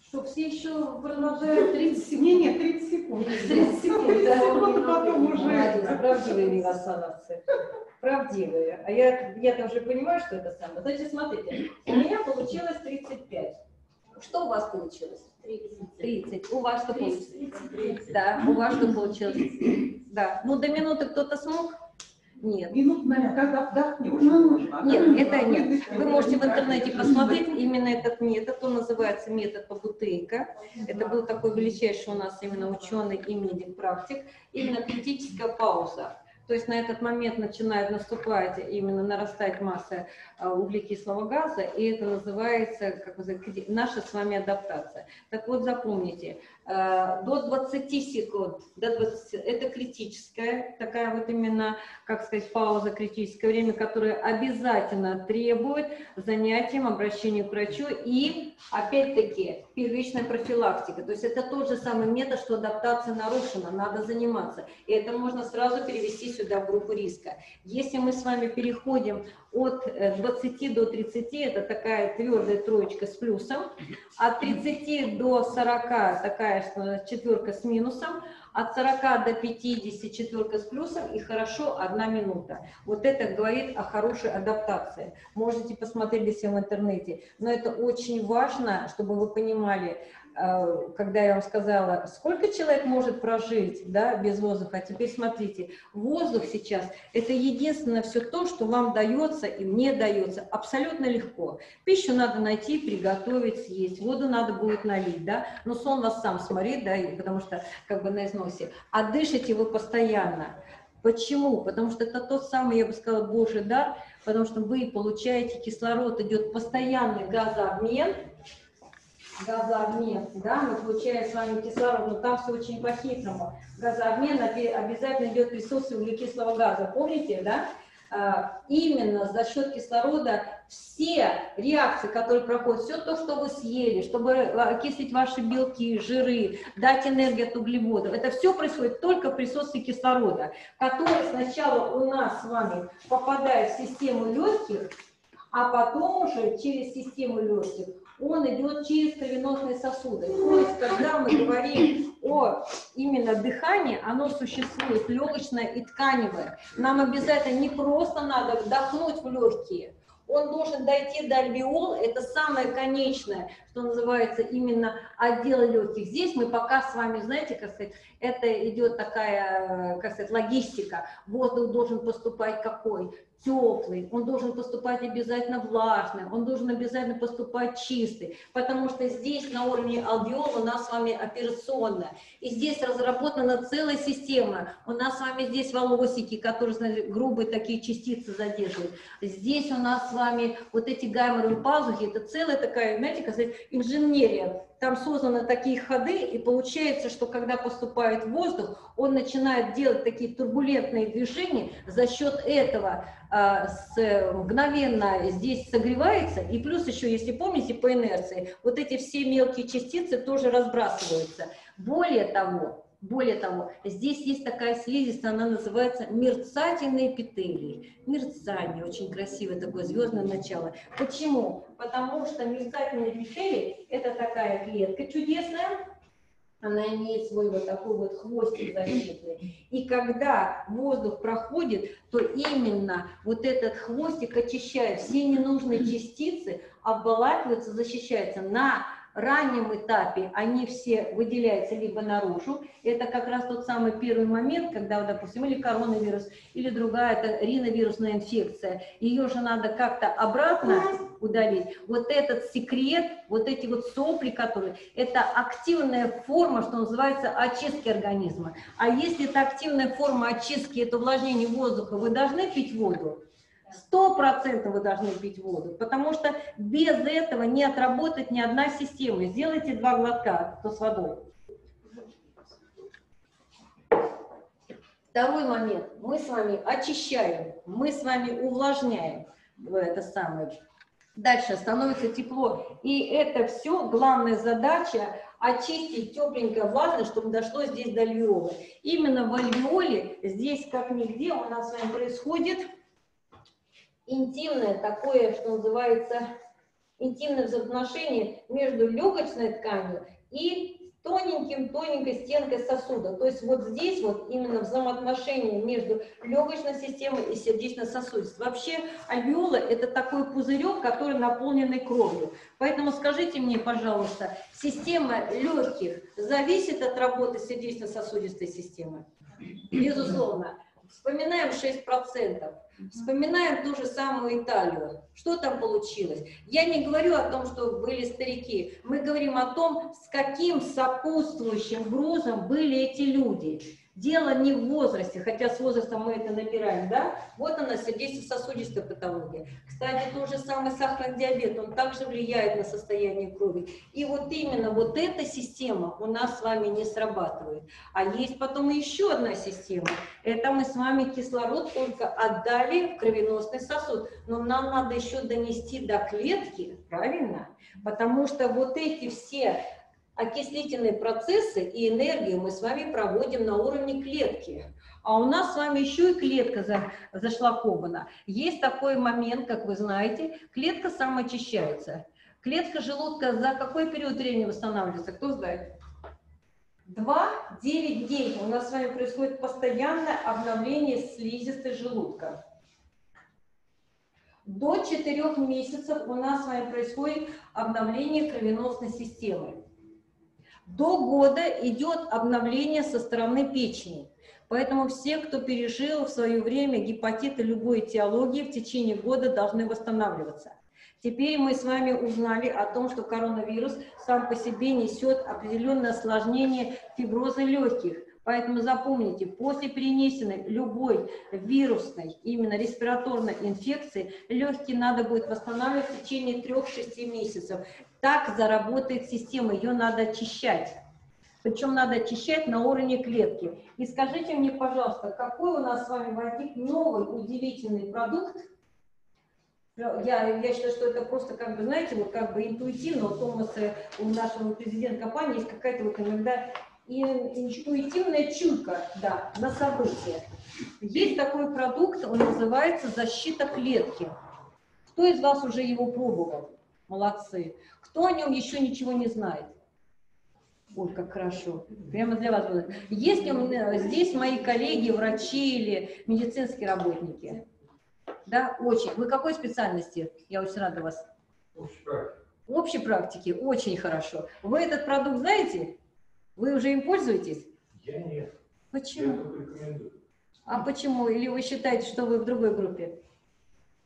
Чтобы все еще продолжают тридцать секунд. Не, нет, тридцать секунд. тридцать секунд, да, секунд потом уже. Молодец, правдивые вивасановцы. Правдивые. А я, я-то уже понимаю, что это самое. Значит, смотрите, у меня получилось тридцать пять. Что у вас получилось? тридцать. тридцать. У вас что получилось? тридцать. Да, у вас что получилось? Да. Ну, до минуты кто-то смог? Нет. Минут, наверное, когда вдохнешь. Нет, это нет. Вы можете в интернете посмотреть именно этот метод. Он называется метод по Бутейко. Это был такой величайший у нас именно ученый и медик-практик. Именно критическая пауза. То есть на этот момент начинает наступать, именно нарастать масса углекислого газа, и это называется, как вы знаете, наша с вами адаптация. Так вот, запомните, до двадцати секунд, до двадцати, это критическая, такая вот именно, как сказать, пауза, критическое время, которое обязательно требует занятием, обращения к врачу и, опять-таки, первичная профилактика. То есть это тот же самый метод, что адаптация нарушена, надо заниматься. И это можно сразу перевести сюда в группу риска. Если мы с вами переходим от двадцати до тридцати, это такая твердая троечка с плюсом, от тридцати до сорока такая четверка с минусом, от сорока до пятидесяти четверка с плюсом и хорошо одна минута. Вот это говорит о хорошей адаптации. Можете посмотреть для себя в интернете. Но это очень важно, чтобы вы понимали, когда я вам сказала, сколько человек может прожить, да, без воздуха. А теперь смотрите, воздух сейчас – это единственное все то, что вам дается и мне дается абсолютно легко. Пищу надо найти, приготовить, съесть, воду надо будет налить, да, но сон вас сам смотрит, да, потому что как бы на износе. А дышите вы постоянно. Почему? Потому что это тот самый, я бы сказала, божий дар, потому что вы получаете кислород, идет постоянный газообмен, газообмен, да, мы получаем с вами кислород, но там все очень по-хитрому. Газообмен обязательно идет присутствие углекислого газа, помните, да? Именно за счет кислорода все реакции, которые проходят, все то, что вы съели, чтобы окислить ваши белки, жиры, дать энергию от углеводов, это все происходит только в присутствии кислорода, который сначала у нас с вами попадает в систему легких, а потом уже через систему легких он идет через кровеносные сосуды. То есть, когда мы говорим о именно дыхании, оно существует легочное и тканевое. Нам обязательно не просто надо вдохнуть в легкие, он должен дойти до альвеол, это самое конечное, что называется именно отдел легких. Здесь мы пока с вами, знаете, как сказать, это идет такая, как сказать, логистика. Воздух должен поступать какой? Теплый, он должен поступать обязательно влажный, он должен обязательно поступать чистый, потому что здесь на уровне альвеола у нас с вами операционная, и здесь разработана целая система, у нас с вами здесь волосики, которые, знаете, грубые такие частицы задерживают, здесь у нас с вами вот эти гайморовые пазухи, это целая такая, знаете, как сказать, инженерия. там созданы такие ходы, и получается, что когда поступает воздух, он начинает делать такие турбулентные движения, за счет этого э, с, мгновенно здесь согревается, и плюс еще, если помните, по инерции, вот эти все мелкие частицы тоже разбрасываются. Более того, более того, здесь есть такая слизистая, она называется мерцательные эпителии. Мерцание, очень красивое такое звездное начало. Почему? Потому что мерцательные эпителии – это такая клетка чудесная, она имеет свой вот такой вот хвостик защитный. И когда воздух проходит, то именно вот этот хвостик очищает все ненужные частицы, обволакиваются, защищаются. На раннем этапе они все выделяются либо наружу, это как раз тот самый первый момент, когда, допустим, или коронавирус, или другая это риновирусная инфекция, ее же надо как-то обратно удалить. Вот этот секрет, вот эти вот сопли, которые, это активная форма, что называется, очистки организма. А если это активная форма очистки, это увлажнение воздуха, вы должны пить воду. Сто процентов вы должны пить воду, потому что без этого не отработает ни одна система. Сделайте два глотка, то с водой. Второй момент. Мы с вами очищаем, мы с вами увлажняем это самое. Дальше становится тепло. И это все главная задача очистить тепленькое влажное, чтобы дошло здесь до альвеолы. Именно в альвеоле здесь как нигде у нас с вами происходит интимное такое, что называется, интимное взаимоотношение между легочной тканью и тоненьким-тоненькой стенкой сосуда. То есть вот здесь вот именно взаимоотношение между легочной системой и сердечно-сосудистой. Вообще альвеола – это такой пузырек, который наполнен кровью. Поэтому скажите мне, пожалуйста, система легких зависит от работы сердечно-сосудистой системы? Безусловно. Вспоминаем шесть процентов. Вспоминаем ту же самую Италию. Что там получилось? Я не говорю о том, что были старики. Мы говорим о том, с каким сопутствующим грузом были эти люди. Дело не в возрасте, хотя с возрастом мы это набираем, да? Вот она, сердечно-сосудистая патология. Кстати, тот же самый сахарный диабет, он также влияет на состояние крови. И вот именно вот эта система у нас с вами не срабатывает. А есть потом еще одна система. Это мы с вами кислород только отдали в кровеносный сосуд. Но нам надо еще донести до клетки, правильно? Потому что вот эти все окислительные процессы и энергию мы с вами проводим на уровне клетки. А у нас с вами еще и клетка за, зашлакована. Есть такой момент, как вы знаете, клетка самоочищается. Клетка желудка за какой период времени восстанавливается? Кто знает? два-девять дней. У нас с вами происходит постоянное обновление слизистой желудка. До четырёх месяцев у нас с вами происходит обновление кровеносной системы. До года идет обновление со стороны печени. Поэтому все, кто пережил в свое время гепатиты любой этиологии, в течение года должны восстанавливаться. Теперь мы с вами узнали о том, что коронавирус сам по себе несет определенное осложнение фиброза легких. Поэтому запомните, после перенесенной любой вирусной, именно респираторной инфекции, легкие надо будет восстанавливать в течение трёх-шести месяцев. Так заработает система, ее надо очищать. Причем надо очищать на уровне клетки. И скажите мне, пожалуйста, какой у нас с вами возник новый удивительный продукт? Я, я считаю, что это просто, как бы, знаете, вот как бы интуитивно. У Томаса, у нашего президента компании, есть какая-то вот иногда интуитивная чуйка, да, на события. Есть такой продукт, он называется «Защита клетки». Кто из вас уже его пробовал? Молодцы. Кто о нем еще ничего не знает? Ой, как хорошо. Прямо для вас. Есть ли здесь мои коллеги, врачи или медицинские работники? Да, очень. Вы какой специальности? Я очень рада вас. Общей практики. Общей практики. Очень хорошо. Вы этот продукт знаете? Вы уже им пользуетесь? Я нет. Почему? Я только рекомендую. А почему? Или вы считаете, что вы в другой группе?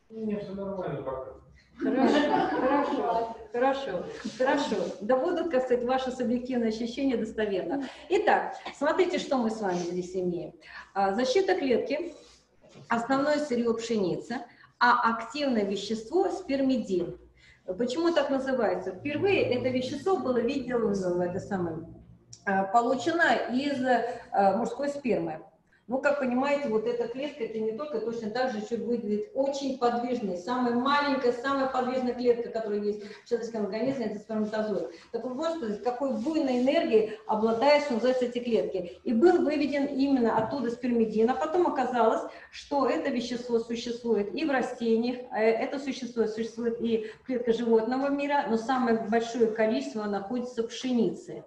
Нет, все нормально пока. Хорошо, хорошо, хорошо, хорошо. Да будут, как сказать, ваши субъективные ощущения достоверно. Итак, смотрите, что мы с вами здесь имеем. Защита клетки, основное сырье пшеница, а активное вещество спермидин. Почему так называется? Впервые это вещество было видно, это самое, получено из мужской спермы. Ну, как понимаете, вот эта клетка, это не только, точно так же еще выглядит очень подвижной. Самая маленькая, самая подвижная клетка, которая есть в человеческом организме, это сперматозоид. Так вот, что, какой буйной энергией обладают, что называется, эти клетки. И был выведен именно оттуда спермидин. А потом оказалось, что это вещество существует и в растениях, это существует, существует и в клетках животного мира, но самое большое количество находится в пшенице.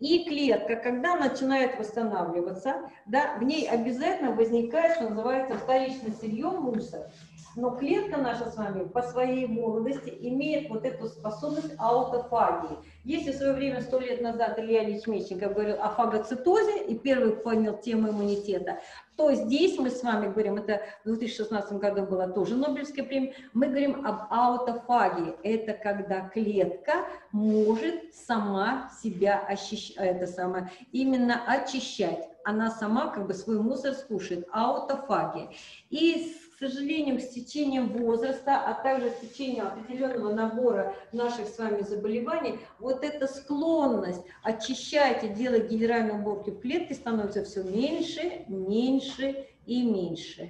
И клетка, когда начинает восстанавливаться, да, в ней обязательно возникает, что называется, вторичное сырье, мусор. Но клетка наша с вами по своей молодости имеет вот эту способность аутофагии. Если в свое время, сто лет назад, Илья Ильич Мечников говорил о фагоцитозе и первый понял тему иммунитета, то здесь мы с вами говорим, это в две тысячи шестнадцатом году была тоже Нобелевская премия, мы говорим об аутофагии. Это когда клетка может сама себя очищать, это самое, именно очищать. Она сама как бы свой мусор скушает, аутофагия. И, к сожалению, с течением возраста, а также с течением определенного набора наших с вами заболеваний, вот эта склонность очищать и делать генеральную уборку в клетке становится все меньше, меньше и меньше.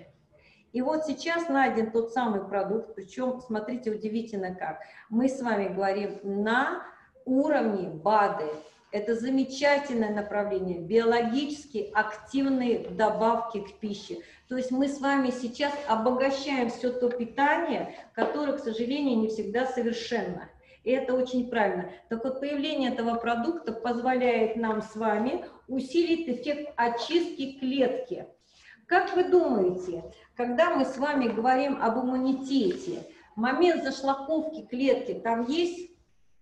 И вот сейчас найден тот самый продукт, причем, смотрите, удивительно как. Мы с вами говорим на уровне БАДы. Это замечательное направление, биологически активные добавки к пище. То есть мы с вами сейчас обогащаем все то питание, которое, к сожалению, не всегда совершенно. И это очень правильно. Так вот, появление этого продукта позволяет нам с вами усилить эффект очистки клетки. Как вы думаете, когда мы с вами говорим об иммунитете, момент зашлаковки клетки там есть?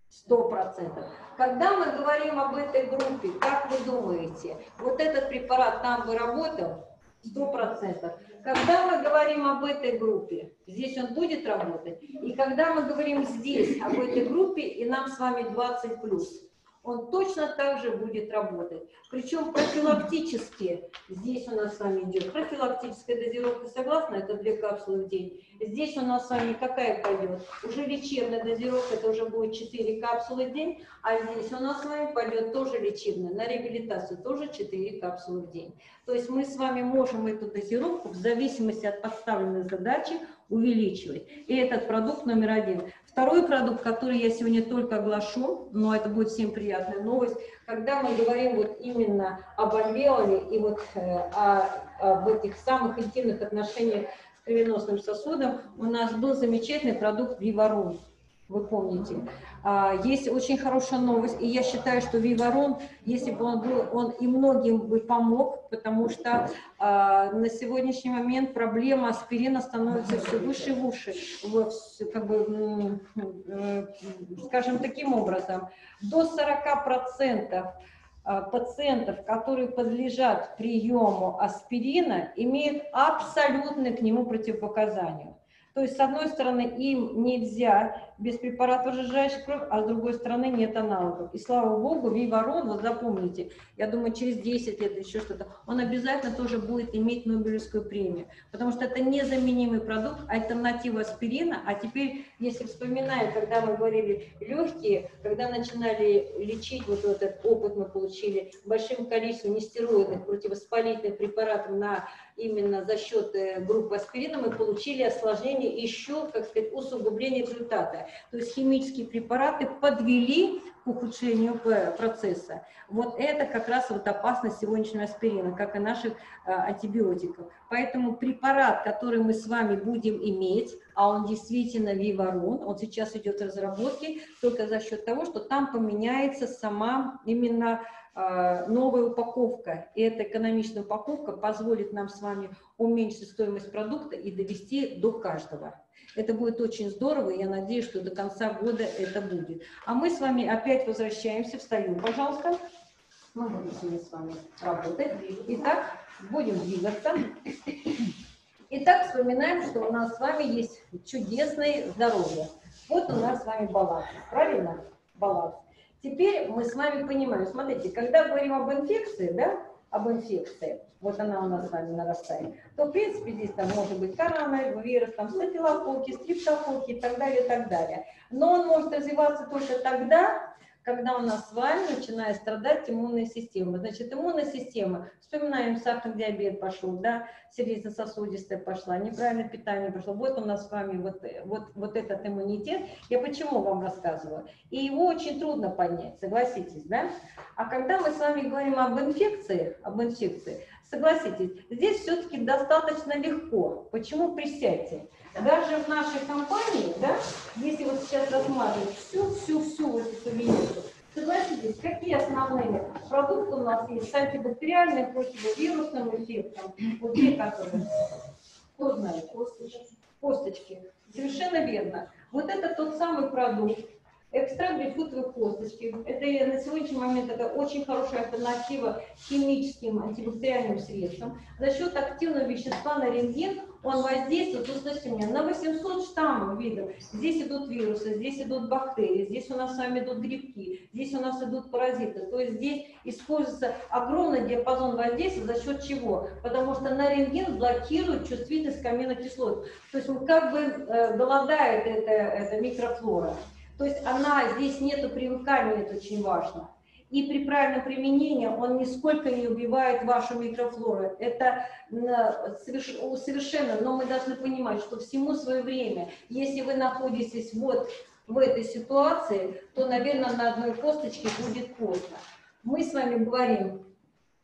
сто процентов. Когда мы говорим об этой группе, как вы думаете, вот этот препарат там бы работал? сто процентов. Когда мы говорим об этой группе, здесь он будет работать. И когда мы говорим здесь об этой группе, и нам с вами двадцать плюс, он точно так же будет работать. Причем профилактически, здесь у нас с вами идет профилактическая дозировка, согласно, это две капсулы в день. Здесь у нас с вами какая пойдет? Уже лечебная дозировка, это уже будет четыре капсулы в день, а здесь у нас с вами пойдет тоже лечебная, на реабилитацию тоже четыре капсулы в день. То есть мы с вами можем эту дозировку в зависимости от поставленной задачи увеличивать. И этот продукт номер один. Второй продукт, который я сегодня только оглашу, но это будет всем приятная новость, когда мы говорим вот именно об альвеоле и вот э, о, об этих самых интимных отношениях с кровеносным сосудом, у нас был замечательный продукт Вивасан. Вы помните. Есть очень хорошая новость, и я считаю, что Вивасан, если бы он был, он и многим бы помог, потому что а, на сегодняшний момент проблема аспирина становится все выше и выше, как бы, скажем таким образом. До сорока процентов пациентов, которые подлежат приему аспирина, имеют абсолютное к нему противопоказание. То есть, с одной стороны, им нельзя без препаратов разжижающих кровь, а с другой стороны, нет аналогов. И слава богу, Вивасан, вот запомните, я думаю, через десять лет еще что-то, он обязательно тоже будет иметь Нобелевскую премию. Потому что это незаменимый продукт, альтернатива аспирина. А теперь, если вспоминаем, когда мы говорили легкие, когда начинали лечить, вот этот опыт мы получили большим количеством нестероидных противовоспалительных препаратов на... именно за счет группы аспирина мы получили осложнение еще, как сказать, усугубление результата. То есть химические препараты подвели к ухудшению процесса. Вот это как раз вот опасность сегодняшнего аспирина, как и наших антибиотиков. Поэтому препарат, который мы с вами будем иметь, а он действительно Вивасан, он сейчас идет в разработке только за счет того, что там поменяется сама именно новая упаковка, и эта экономичная упаковка позволит нам с вами уменьшить стоимость продукта и довести до каждого. Это будет очень здорово, и я надеюсь, что до конца года это будет. А мы с вами опять возвращаемся, встаем, пожалуйста. Мы будем сегодня с вами работать. Итак, будем двигаться. Итак, вспоминаем, что у нас с вами есть чудесное здоровье. Вот у нас с вами баланс, правильно? Баланс. Теперь мы с вами понимаем, смотрите, когда говорим об инфекции, да, об инфекции, вот она у нас с вами нарастает, то в принципе здесь там может быть коронавирус, там стафилококки, стриптококки и так далее, и так далее. Но он может развиваться только тогда, когда у нас с вами начинает страдать иммунная система. Значит, иммунная система, вспоминаем, сахарный диабет пошел, да, сердечно-сосудистая пошла, неправильное питание пошло. Вот у нас с вами вот, вот, вот этот иммунитет. Я почему вам рассказывала? И его очень трудно поднять, согласитесь, да? А когда мы с вами говорим об инфекции, об инфекции, согласитесь, здесь все-таки достаточно легко. Почему? Присядьте. Даже в нашей компании, да, если вот сейчас размазывать всю-всю-всю вот эту винетку, согласитесь, какие основные продукты у нас есть с антибактериальным, противовирусным эффектом? Вот те, которые, кто знает, косточки. Косточки. Совершенно верно. Вот это тот самый продукт, экстракт грейпфрутовой косточки. Это на сегодняшний момент это очень хорошая альтернатива химическим антибактериальным средствам. За счет активного вещества на рентген он воздействует, услышьте меня, на восемьсот штаммов видов. Здесь идут вирусы, здесь идут бактерии, здесь у нас с вами идут грибки, здесь у нас идут паразиты. То есть здесь используется огромный диапазон воздействия за счет чего? Потому что на рентген блокирует чувствительность к аминокислотам. То есть он как бы э, голодает эта, эта микрофлора. То есть она, здесь нету привыкания, это очень важно. И при правильном применении он нисколько не убивает вашу микрофлору. Это совершенно, но мы должны понимать, что всему свое время. Если вы находитесь вот в этой ситуации, то, наверное, на одной косточке будет поздно. Мы с вами говорим,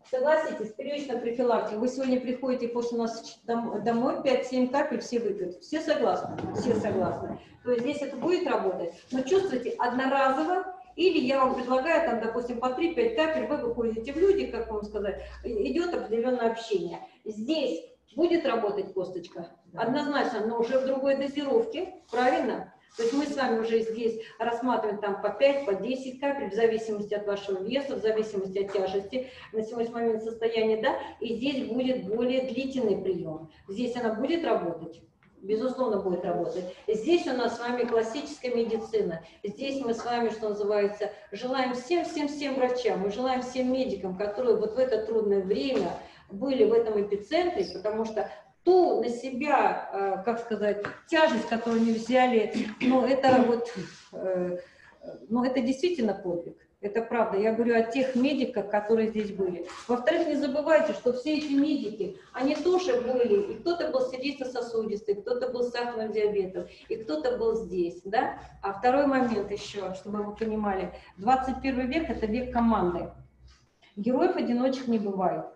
согласитесь, первичная профилактика. Вы сегодня приходите после нас домой, пять-семь капель, все выпьют. Все согласны? Все согласны. То есть здесь это будет работать. Но чувствуйте, одноразово, или я вам предлагаю, там, допустим, по три-пять капель, вы выходите в люди, как вам сказать, идет определенное общение. Здесь будет работать косточка? Однозначно, но уже в другой дозировке, правильно? То есть мы с вами уже здесь рассматриваем там по пять, по десять капель, в зависимости от вашего веса, в зависимости от тяжести, на сегодняшний момент состояния, да, и здесь будет более длительный прием. Здесь она будет работать, безусловно, будет работать. Здесь у нас с вами классическая медицина. Здесь мы с вами, что называется, желаем всем-всем-всем врачам, мы желаем всем медикам, которые вот в это трудное время были в этом эпицентре, потому что ту на себя, как сказать, тяжесть, которую они взяли, ну это вот, ну это действительно подвиг, это правда. Я говорю о тех медиках, которые здесь были. Во-вторых, не забывайте, что все эти медики, они тоже были, и кто-то был сердечно-сосудистый, кто-то был с сахарным диабетом, и кто-то был здесь, да. А второй момент еще, чтобы вы понимали, двадцать первый век – это век команды. Героев-одиночек не бывает.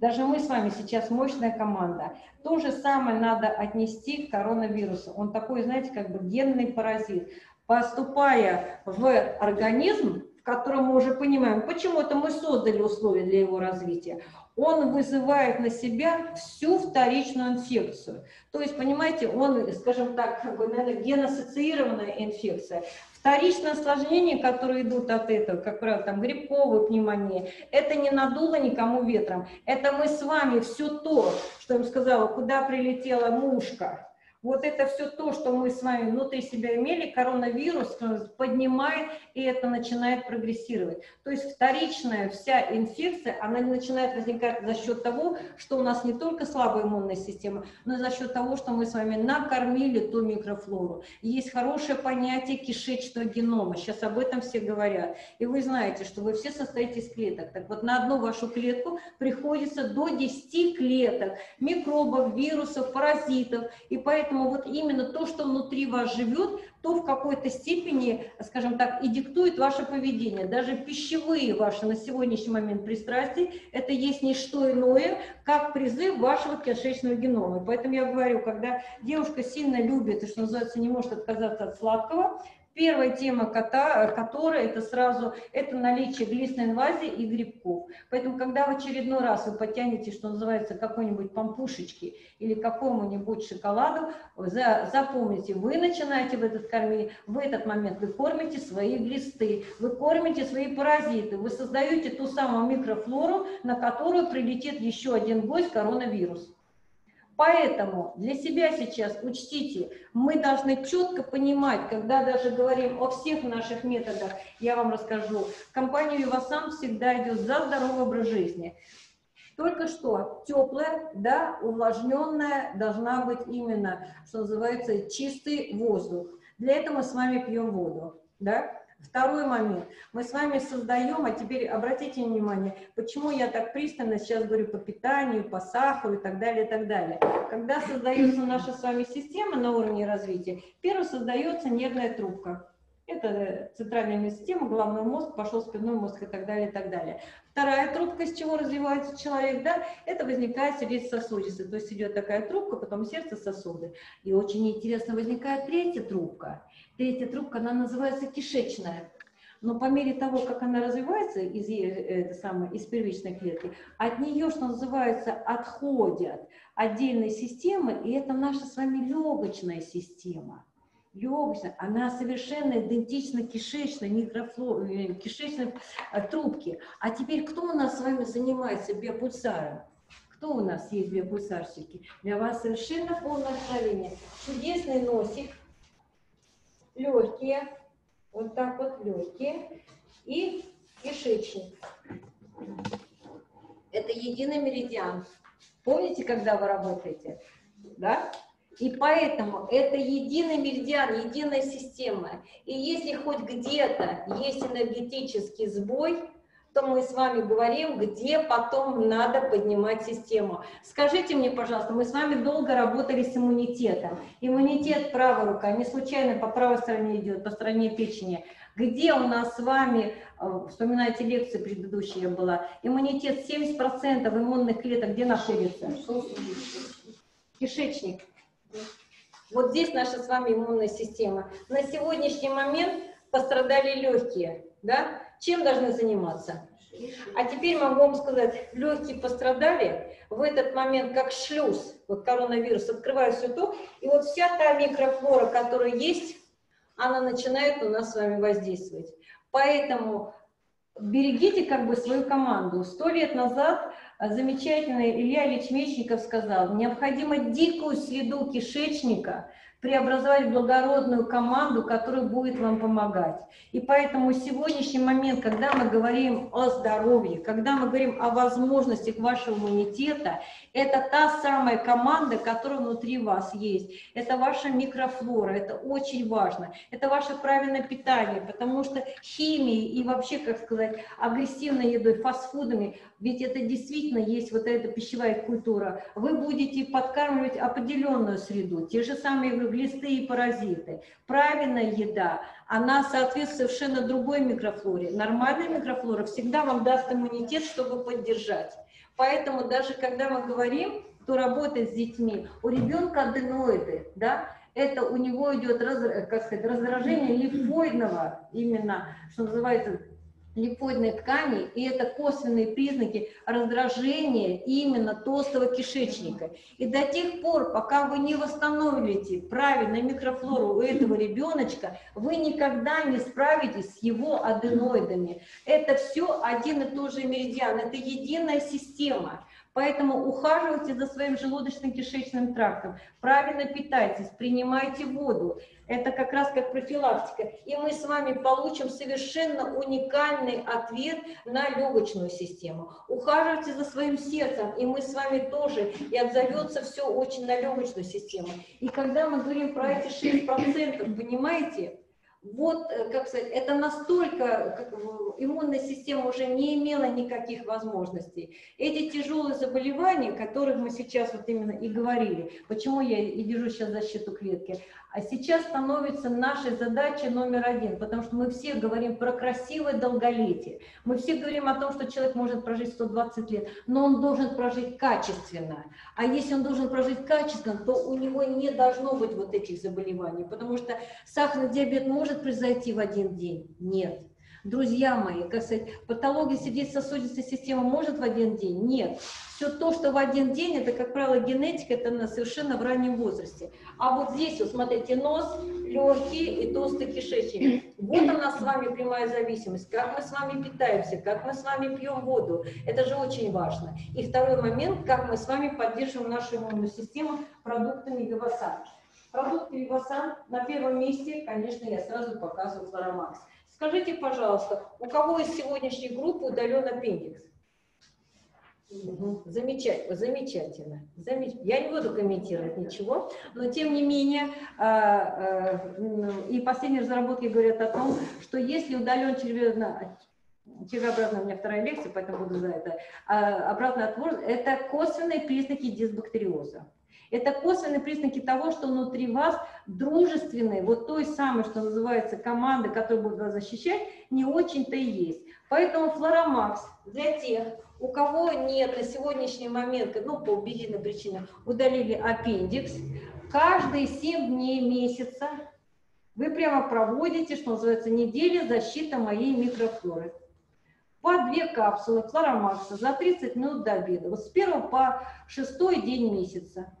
Даже мы с вами сейчас мощная команда. То же самое надо отнести к коронавирусу. Он такой, знаете, как бы генный паразит. Поступая в организм, в котором мы уже понимаем, почему-то мы создали условия для его развития, он вызывает на себя всю вторичную инфекцию. То есть, понимаете, он, скажем так, как бы, наверное, ген-ассоциированная инфекция. Вторичные осложнения, которые идут от этого, как правило, там грибковая пневмония, это не надуло никому ветром. Это мы с вами все то, что я им сказала, куда прилетела мушка. Вот это все то, что мы с вами внутри себя имели, коронавирус поднимает, и это начинает прогрессировать. То есть вторичная вся инфекция, она начинает возникать за счет того, что у нас не только слабая иммунная система, но и за счет того, что мы с вами накормили ту микрофлору. Есть хорошее понятие кишечного генома, сейчас об этом все говорят. И вы знаете, что вы все состоите из клеток. Так вот на одну вашу клетку приходится до десяти клеток, микробов, вирусов, паразитов, и поэтому вот именно то, что внутри вас живет, то в какой-то степени, скажем так, и диктует ваше поведение. Даже пищевые ваши на сегодняшний момент пристрастия, это есть не что иное, как призыв вашего кишечного генома. Поэтому я говорю, когда девушка сильно любит и, что называется, не может отказаться от сладкого, первая тема, которая это сразу, это наличие глистной инвазии и грибков. Поэтому, когда в очередной раз вы потянете, что называется, какой-нибудь пампушечки или какому-нибудь шоколаду, за, запомните, вы начинаете в этот кормить, в этот момент вы кормите свои глисты, вы кормите свои паразиты, вы создаете ту самую микрофлору, на которую прилетит еще один гость коронавирус. Поэтому для себя сейчас учтите, мы должны четко понимать, когда даже говорим о всех наших методах, я вам расскажу, компания «Вивасан» всегда идет за здоровый образ жизни. Только что теплая, да, увлажненная должна быть именно, что называется, чистый воздух. Для этого мы с вами пьем воду, да. Второй момент. Мы с вами создаем, а теперь обратите внимание, почему я так пристально сейчас говорю по питанию, по сахару и так далее, и так далее. Когда создается наша с вами система на уровне развития, первое создается нервная трубка. Это центральная система, головной мозг, пошел спинной мозг и так далее, и так далее. Вторая трубка, из чего развивается человек, да, это возникает сердечно-сосудистая. То есть идет такая трубка, потом сердце, сосуды. И очень интересно возникает третья трубка. Третья трубка, она называется кишечная. Но по мере того, как она развивается из, это самое, из первичной клетки, от нее, что называется, отходят отдельные системы, и это наша с вами легочная система. Легочная, она совершенно идентична кишечной, микрофлоре, кишечной трубке. А теперь кто у нас с вами занимается биопульсаром? Кто у нас есть биопульсарщики? Для вас совершенно полное откровение. Чудесный носик, легкие, вот так вот легкие и кишечник. Это единый меридиан. Помните, когда вы работаете? Да? И поэтому это единый меридиан, единая система. И если хоть где-то есть энергетический сбой, то мы с вами говорим, где потом надо поднимать систему. Скажите мне, пожалуйста, мы с вами долго работали с иммунитетом. Иммунитет правая рука, не случайно по правой стороне идет, по стороне печени. Где у нас с вами, вспоминайте лекции предыдущие была, иммунитет семьдесят процентов иммунных клеток, где находится? Кишечник. Вот здесь наша с вами иммунная система. На сегодняшний момент пострадали легкие, да? Чем должны заниматься? А теперь могу вам сказать, легкие пострадали, в этот момент как шлюз, вот коронавирус открывает все то, и вот вся та микрофлора, которая есть, она начинает на нас с вами воздействовать. Поэтому берегите как бы свою команду. Сто лет назад замечательный Илья Ильич Мечников сказал, необходимо дикую среду кишечника преобразовать в благородную команду, которая будет вам помогать. И поэтому сегодняшний момент, когда мы говорим о здоровье, когда мы говорим о возможностях вашего иммунитета, это та самая команда, которая внутри вас есть. Это ваша микрофлора, это очень важно. Это ваше правильное питание, потому что химией и вообще, как сказать, агрессивной едой, фастфудами, ведь это действительно есть вот эта пищевая культура. Вы будете подкармливать определенную среду, те же самые глисты и паразиты. Правильная еда, она соответствует совершенно другой микрофлоре. Нормальная микрофлора всегда вам даст иммунитет, чтобы поддержать. Поэтому даже когда мы говорим, кто работает с детьми, у ребенка аденоиды, да, это у него идет, как сказать, раздражение лимфоидного, именно, что называется, лимфоидной ткани, и это косвенные признаки раздражения именно толстого кишечника. И до тех пор, пока вы не восстановите правильно микрофлору у этого ребеночка, вы никогда не справитесь с его аденоидами. Это все один и тот же меридиан, это единая система. Поэтому ухаживайте за своим желудочно-кишечным трактом, правильно питайтесь, принимайте воду. Это как раз как профилактика. И мы с вами получим совершенно уникальный ответ на легочную систему. Ухаживайте за своим сердцем, и мы с вами тоже, и отзовется все очень на легочную систему. И когда мы говорим про эти шесть процентов, понимаете? Вот, как сказать, это настолько, как иммунная система уже не имела никаких возможностей. Эти тяжелые заболевания, о которых мы сейчас вот именно и говорили, почему я и держу сейчас защиту клетки, а сейчас становится нашей задачей номер один, потому что мы все говорим про красивое долголетие. Мы все говорим о том, что человек может прожить сто двадцать лет, но он должен прожить качественно. А если он должен прожить качественно, то у него не должно быть вот этих заболеваний, потому что сахарный диабет может произойти в один день? Нет. Друзья мои, как сказать, патология сердечно-сосудистой системы может в один день? Нет. Все то, что в один день, это, как правило, генетика, это на совершенно в раннем возрасте. А вот здесь, вот смотрите, нос, легкие и толстый кишечник. Вот у нас с вами прямая зависимость. Как мы с вами питаемся, как мы с вами пьем воду. Это же очень важно. И второй момент, как мы с вами поддерживаем нашу иммунную систему продуктами Вивасан. Продукты Вивасан на первом месте, конечно, я сразу показываю Флоромакс. Скажите, пожалуйста, у кого из сегодняшней группы удален аппендикс? Угу. Замечательно, замечательно. Я не буду комментировать ничего, но тем не менее, и последние разработки говорят о том, что если удален червеобразно, червеобразно у меня вторая лекция, поэтому буду за это, обратный отвор, это косвенные признаки дисбактериоза. Это косвенные признаки того, что внутри вас дружественные, вот той самой, что называется, команды, которая будет вас защищать, не очень-то и есть. Поэтому Флоромакс для тех, у кого нет на сегодняшний момент, ну, по убедительным причинам, удалили аппендикс, каждые семь дней месяца вы прямо проводите, что называется, неделя защиты моей микрофлоры. По две капсулы Флоромакса за тридцать минут до обеда, вот с первого по шестой день месяца.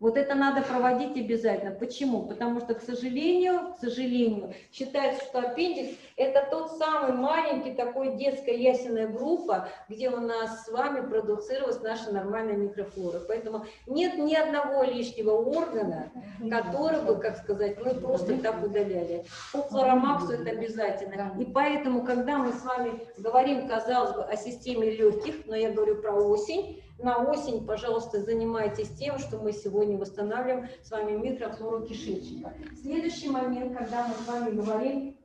Вот это надо проводить обязательно. Почему? Потому что, к сожалению, к сожалению, считается, что аппендикс – это тот самый маленький такой детская ясенная группа, где у нас с вами продуцировалась наша нормальная микрофлора. Поэтому нет ни одного лишнего органа, который бы, как сказать, мы просто так удаляли. По Флоромаксу это обязательно. И поэтому, когда мы с вами говорим, казалось бы, о системе легких, но я говорю про осень, на осень, пожалуйста, занимайтесь тем, что мы сегодня восстанавливаем с вами микрофлору кишечника. Следующий момент, когда мы с вами говорим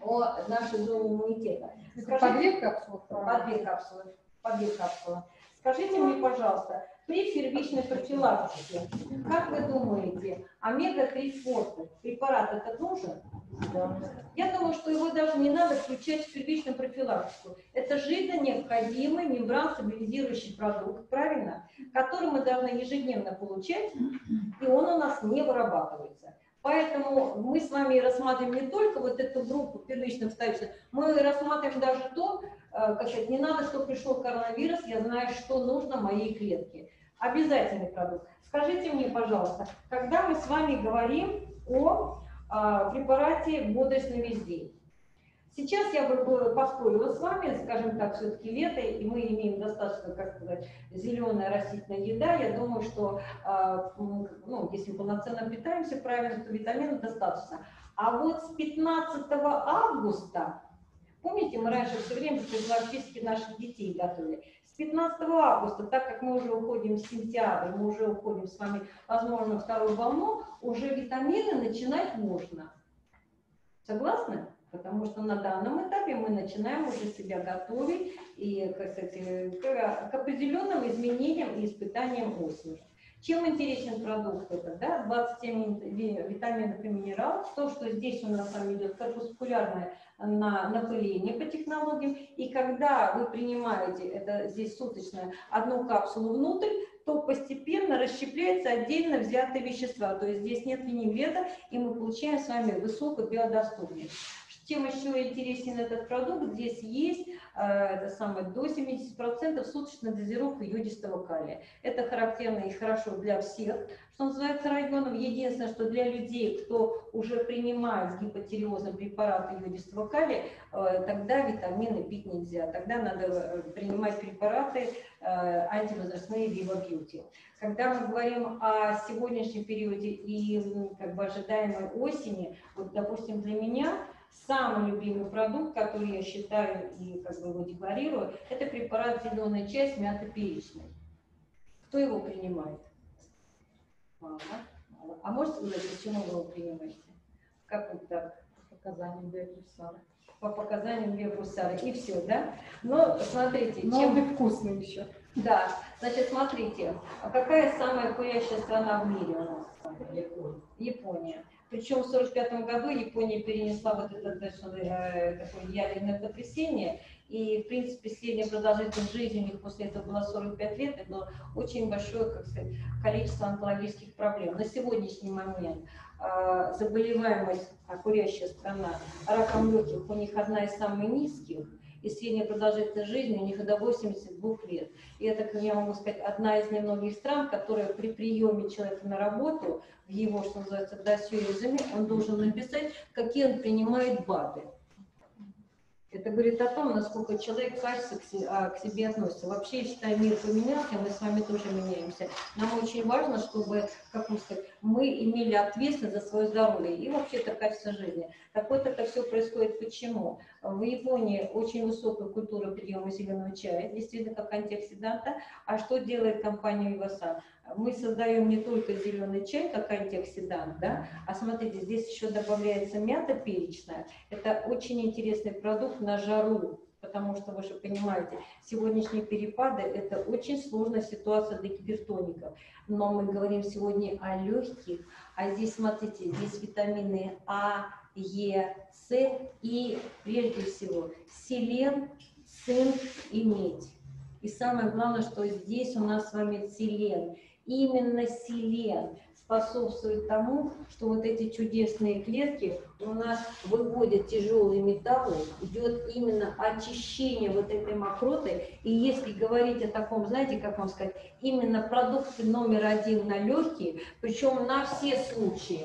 о нашей зоне иммунитета. Скажите, по две капсулы? По две капсулы. По две капсулы. Скажите мне, пожалуйста, при первичной профилактике, как вы думаете, омега три фосфат, препарат это нужен? Да. Я думаю, что его даже не надо включать в первичную профилактику. Это жизненно необходимый мембран-стабилизирующий продукт, правильно? Который мы должны ежедневно получать, и он у нас не вырабатывается. Поэтому мы с вами рассматриваем не только вот эту группу первичных стадий, мы рассматриваем даже то, как сказать, не надо, чтобы пришел коронавирус, я знаю, что нужно моей клетке. Обязательный продукт. Скажите мне, пожалуйста, когда мы с вами говорим о а, препарате «Бодрость на весь день». Сейчас я бы поспорила с вами, скажем так, все-таки лето, и мы имеем достаточно, как сказать, зеленая растительная еда. Я думаю, что ну, если мы полноценно питаемся правильно, то витаминов достаточно. А вот с пятнадцатого августа, помните, мы раньше все время профилактически наших детей готовили. С пятнадцатого августа, так как мы уже уходим в сентябрь, мы уже уходим с вами, возможно, вторую волну, уже витамины начинать можно. Согласны? Потому что на данном этапе мы начинаем уже себя готовить и, кстати, к определенным изменениям и испытаниям осенью. Чем интересен продукт этот? Да? двадцать семь витаминов и минералов. То, что здесь у нас идет корпускулярное напыление по технологиям. И когда вы принимаете, это здесь суточно, одну капсулу внутрь, то постепенно расщепляется отдельно взятые вещества. То есть здесь нет винегрета, и мы получаем с вами высокую биодоступность. Тем еще интересен этот продукт, здесь есть э, это самое, до семидесяти процентов суточной дозировки йодистого калия. Это характерно и хорошо для всех, что называется, районов. Единственное, что для людей, кто уже принимает с гипотиреозом препараты йодистого калия, э, тогда витамины пить нельзя. Тогда надо принимать препараты э, антивозрастные вивабьюти. Когда мы говорим о сегодняшнем периоде и как бы ожидаемой осени, вот, допустим, для меня самый любимый продукт, который я считаю и как бы его декларирую, это препарат «Зеленая часть» мятоперечной. Кто его принимает? Мало. Мало. А можете сказать, почему вы его принимаете? Как вот так? По показаниям биопульсара. По показаниям биопульсара. И все, да? Но смотрите, но чем он вкусный еще. Да. Значит, смотрите, а какая самая курящая страна в мире у нас? Япония. Япония. Причем в сорок пятом году Япония перенесла вот это э, такое ядерное потрясение, и, в принципе, средняя продолжительность жизни у них после этого была сорок пять лет, и было очень большое, как сказать, количество онкологических проблем. На сегодняшний момент э, заболеваемость, а курящая страна, раком легких у них одна из самых низких, и средняя продолжительность жизни у них до восьмидесяти двух лет. И это, как я могу сказать, одна из немногих стран, которая при приеме человека на работу, в его, что называется, досье резюме, он должен написать, какие он принимает БАДы. Это говорит о том, насколько человек качественно к себе относится. Вообще, я считаю, мир поменялся, мы с вами тоже меняемся. Нам очень важно, чтобы, как мы сказать, мы имели ответственность за свое здоровье и вообще-то качество жизни. Так вот, это все происходит почему? В Японии очень высокая культура приема зеленого чая, действительно, как антиоксиданта. А что делает компания Вивасан? Мы создаем не только зеленый чай, как антиоксидант, да? А смотрите, здесь еще добавляется мята перечная. Это очень интересный продукт на жару, потому что, вы же понимаете, сегодняшние перепады – это очень сложная ситуация для гипертоников. Но мы говорим сегодня о легких, а здесь, смотрите, здесь витамины А, Е, С и, прежде всего, селен, цинк и медь. И самое главное, что здесь у нас с вами селен. Именно селен способствует тому, что вот эти чудесные клетки у нас выводят тяжелые металлы, идет именно очищение вот этой мокроты. И если говорить о таком, знаете, как вам сказать, именно продукты номер один на легкие, причем на все случаи.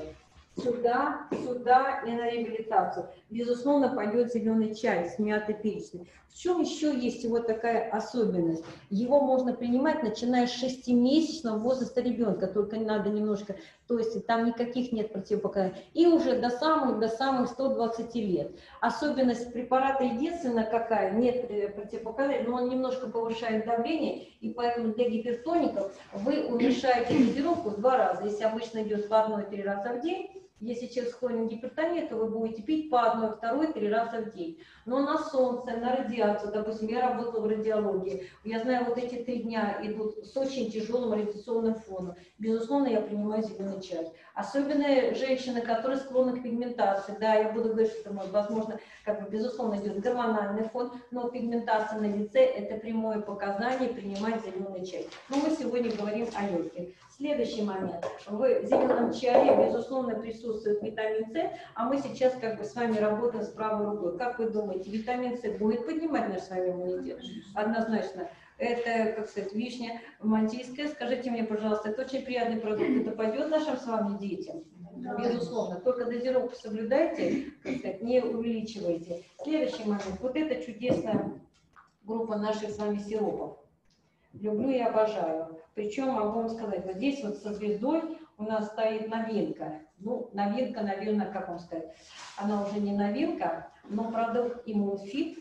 Сюда, сюда и на реабилитацию. Безусловно, пойдет зеленый чай с мятой перечной. В чем еще есть его такая особенность? Его можно принимать, начиная с шестимесячного возраста ребенка, только надо немножко, то есть там никаких нет противопоказаний. И уже до самых, до самых ста двадцати лет. Особенность препарата единственная какая, нет противопоказаний, но он немножко повышает давление, и поэтому для гипертоников вы уменьшаете дозировку в два раза. Если обычно идет по одной-три раза в день, если человек склонен к гипертонии, то вы будете пить по одной, второй, три раза в день. Но на солнце, на радиацию, допустим, я работала в радиологии, я знаю, вот эти три дня идут с очень тяжелым радиационным фоном. Безусловно, я принимаю зеленый чай. Особенно женщины, которые склонны к пигментации. Да, я буду говорить, что, возможно, как бы, безусловно, идет гормональный фон, но пигментация на лице – это прямое показание принимать зеленый чай. Но мы сегодня говорим о легких. Следующий момент. В зеленом чае, безусловно, присутствует витамин С, а мы сейчас как бы с вами работаем с правой рукой. Как вы думаете, витамин С будет поднимать наш с вами иммунитет? Однозначно. Это, как сказать, вишня мантийская. Скажите мне, пожалуйста, это очень приятный продукт. Это пойдет нашим с вами детям? Безусловно. Только дозировку соблюдайте, как сказать, не увеличивайте. Следующий момент. Вот это чудесная группа наших с вами сиропов. Люблю и обожаю. Причем, могу вам сказать, вот здесь вот со звездой у нас стоит новинка. Ну, новинка, наверное, как вам сказать, она уже не новинка, но продукт Иммунфит.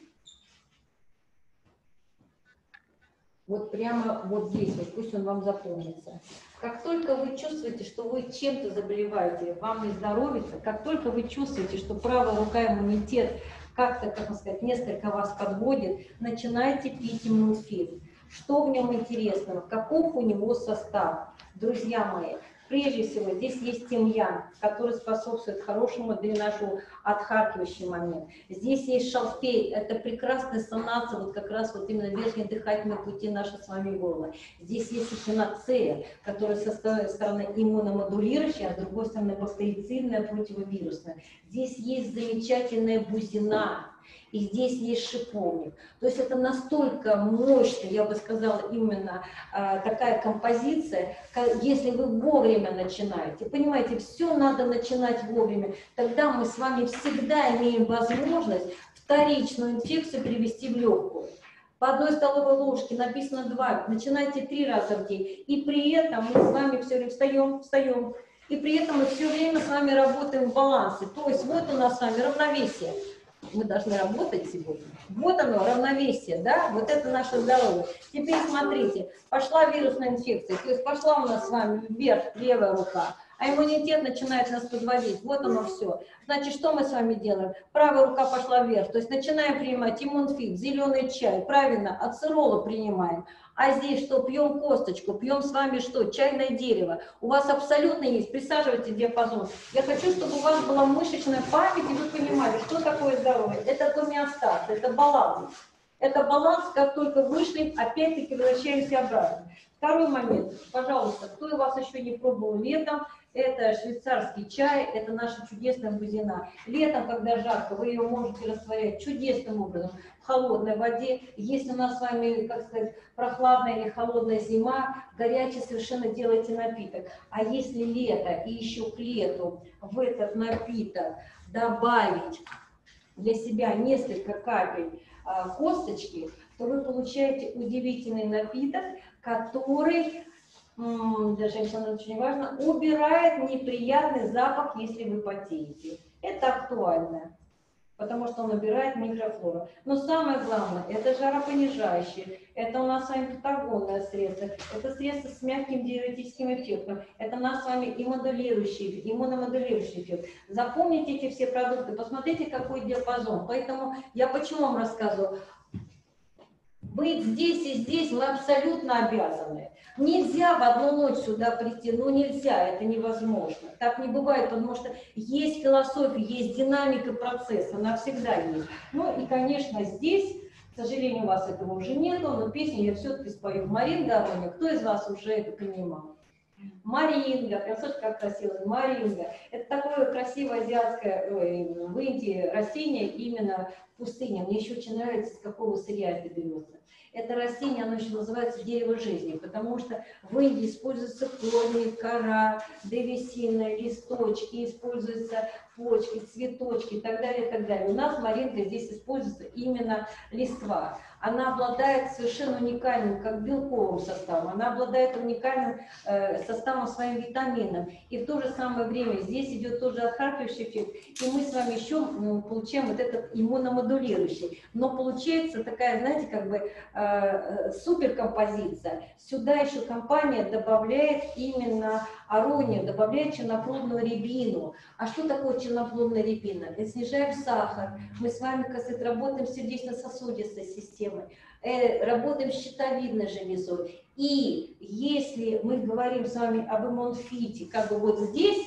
Вот прямо вот здесь, вот пусть он вам запомнится. Как только вы чувствуете, что вы чем-то заболеваете, вам не здоровится, как только вы чувствуете, что правая рука иммунитет как-то, как сказать, несколько вас подводит, начинайте пить Иммунфит. Что в нем интересного, каков у него состав, друзья мои. Прежде всего, здесь есть тимьян, который способствует хорошему дренажу, отхаркивающий момент. Здесь есть шалфей, это прекрасная санация, вот как раз вот именно верхние дыхательные пути наши с вами горла. Здесь есть эхиноцея, которая со стороны иммуномодулирующая, а с другой стороны бактерицидная, противовирусная. Здесь есть замечательная бузина. И здесь есть шиповник. То есть это настолько мощная, я бы сказала, именно э, такая композиция, как, если вы вовремя начинаете. Понимаете, все надо начинать вовремя. Тогда мы с вами всегда имеем возможность вторичную инфекцию привести в легкую. По одной столовой ложке написано два, начинайте три раза в день. И при этом мы с вами все время встаем, встаем. И при этом мы все время с вами работаем в балансе. То есть вот у нас с вами равновесие. Мы должны работать сегодня. Вот оно, равновесие, да? Вот это наше здоровье. Теперь смотрите, пошла вирусная инфекция, то есть пошла у нас с вами вверх левая рука, а иммунитет начинает нас подводить. Вот оно все. Значит, что мы с вами делаем? Правая рука пошла вверх, то есть начинаем принимать Иммунфит, зеленый чай, правильно, ацерола принимаем. А здесь что? Пьем косточку, пьем с вами что? Чайное дерево. У вас абсолютно есть. Присаживайте диапазон. Я хочу, чтобы у вас была мышечная память, и вы понимали, что такое здоровье. Это гомеостаз, это баланс. Это баланс, как только вышли, опять-таки возвращаемся обратно. Второй момент. Пожалуйста, кто из вас еще не пробовал летом, это швейцарский чай, это наша чудесная бузина. Летом, когда жарко, вы ее можете растворять чудесным образом в холодной воде. Если у нас с вами, как сказать, прохладная или холодная зима, горячий совершенно делайте напиток. А если лето и еще к лету в этот напиток добавить для себя несколько капель а, косточки, то вы получаете удивительный напиток, который, м, для женщин очень важно, убирает неприятный запах, если вы потеете. Это актуально, потому что он убирает микрофлору. Но самое главное, это жаропонижающее, это у нас с вами патагонное средство, это средство с мягким диуретическим эффектом, это у нас с вами иммуномодулирующий, иммуномодулирующий эффект. Запомните эти все продукты, посмотрите, какой диапазон. Поэтому я почему вам рассказываю? Быть здесь и здесь мы абсолютно обязаны. Нельзя в одну ночь сюда прийти, ну нельзя, это невозможно. Так не бывает, потому что есть философия, есть динамика процесса, она всегда есть. Ну и, конечно, здесь, к сожалению, у вас этого уже нету, но песню я все-таки спою. Марин Гармония, кто из вас уже это понимал? Маринга, прям слышите, как красиво, маринга. Это такое красивое азиатское, ой, в Индии растение, именно пустыня. Мне еще очень нравится, с какого сырья это берется. Это растение, оно еще называется дерево жизни, потому что в Индии используются корни, кора, древесина, листочки, используются почки, цветочки и так далее, и так далее. У нас маринга здесь используется именно листва. Она обладает совершенно уникальным, как белковым составом, она обладает уникальным э, составом своим витамином. И в то же самое время здесь идет тоже отхаркивающий эффект, и мы с вами еще ну, получаем вот этот иммуномодулирующий. Но получается такая, знаете, как бы э, суперкомпозиция. Сюда еще компания добавляет именно аронию, добавляет черноплодную рябину. А что такое черноплодная рябина? Это снижает сахар. Мы с вами, кстати, работаем с сердечно-сосудистой системой. Работаем с щитовидной железой. И если мы говорим с вами об иммунфите, как бы вот здесь,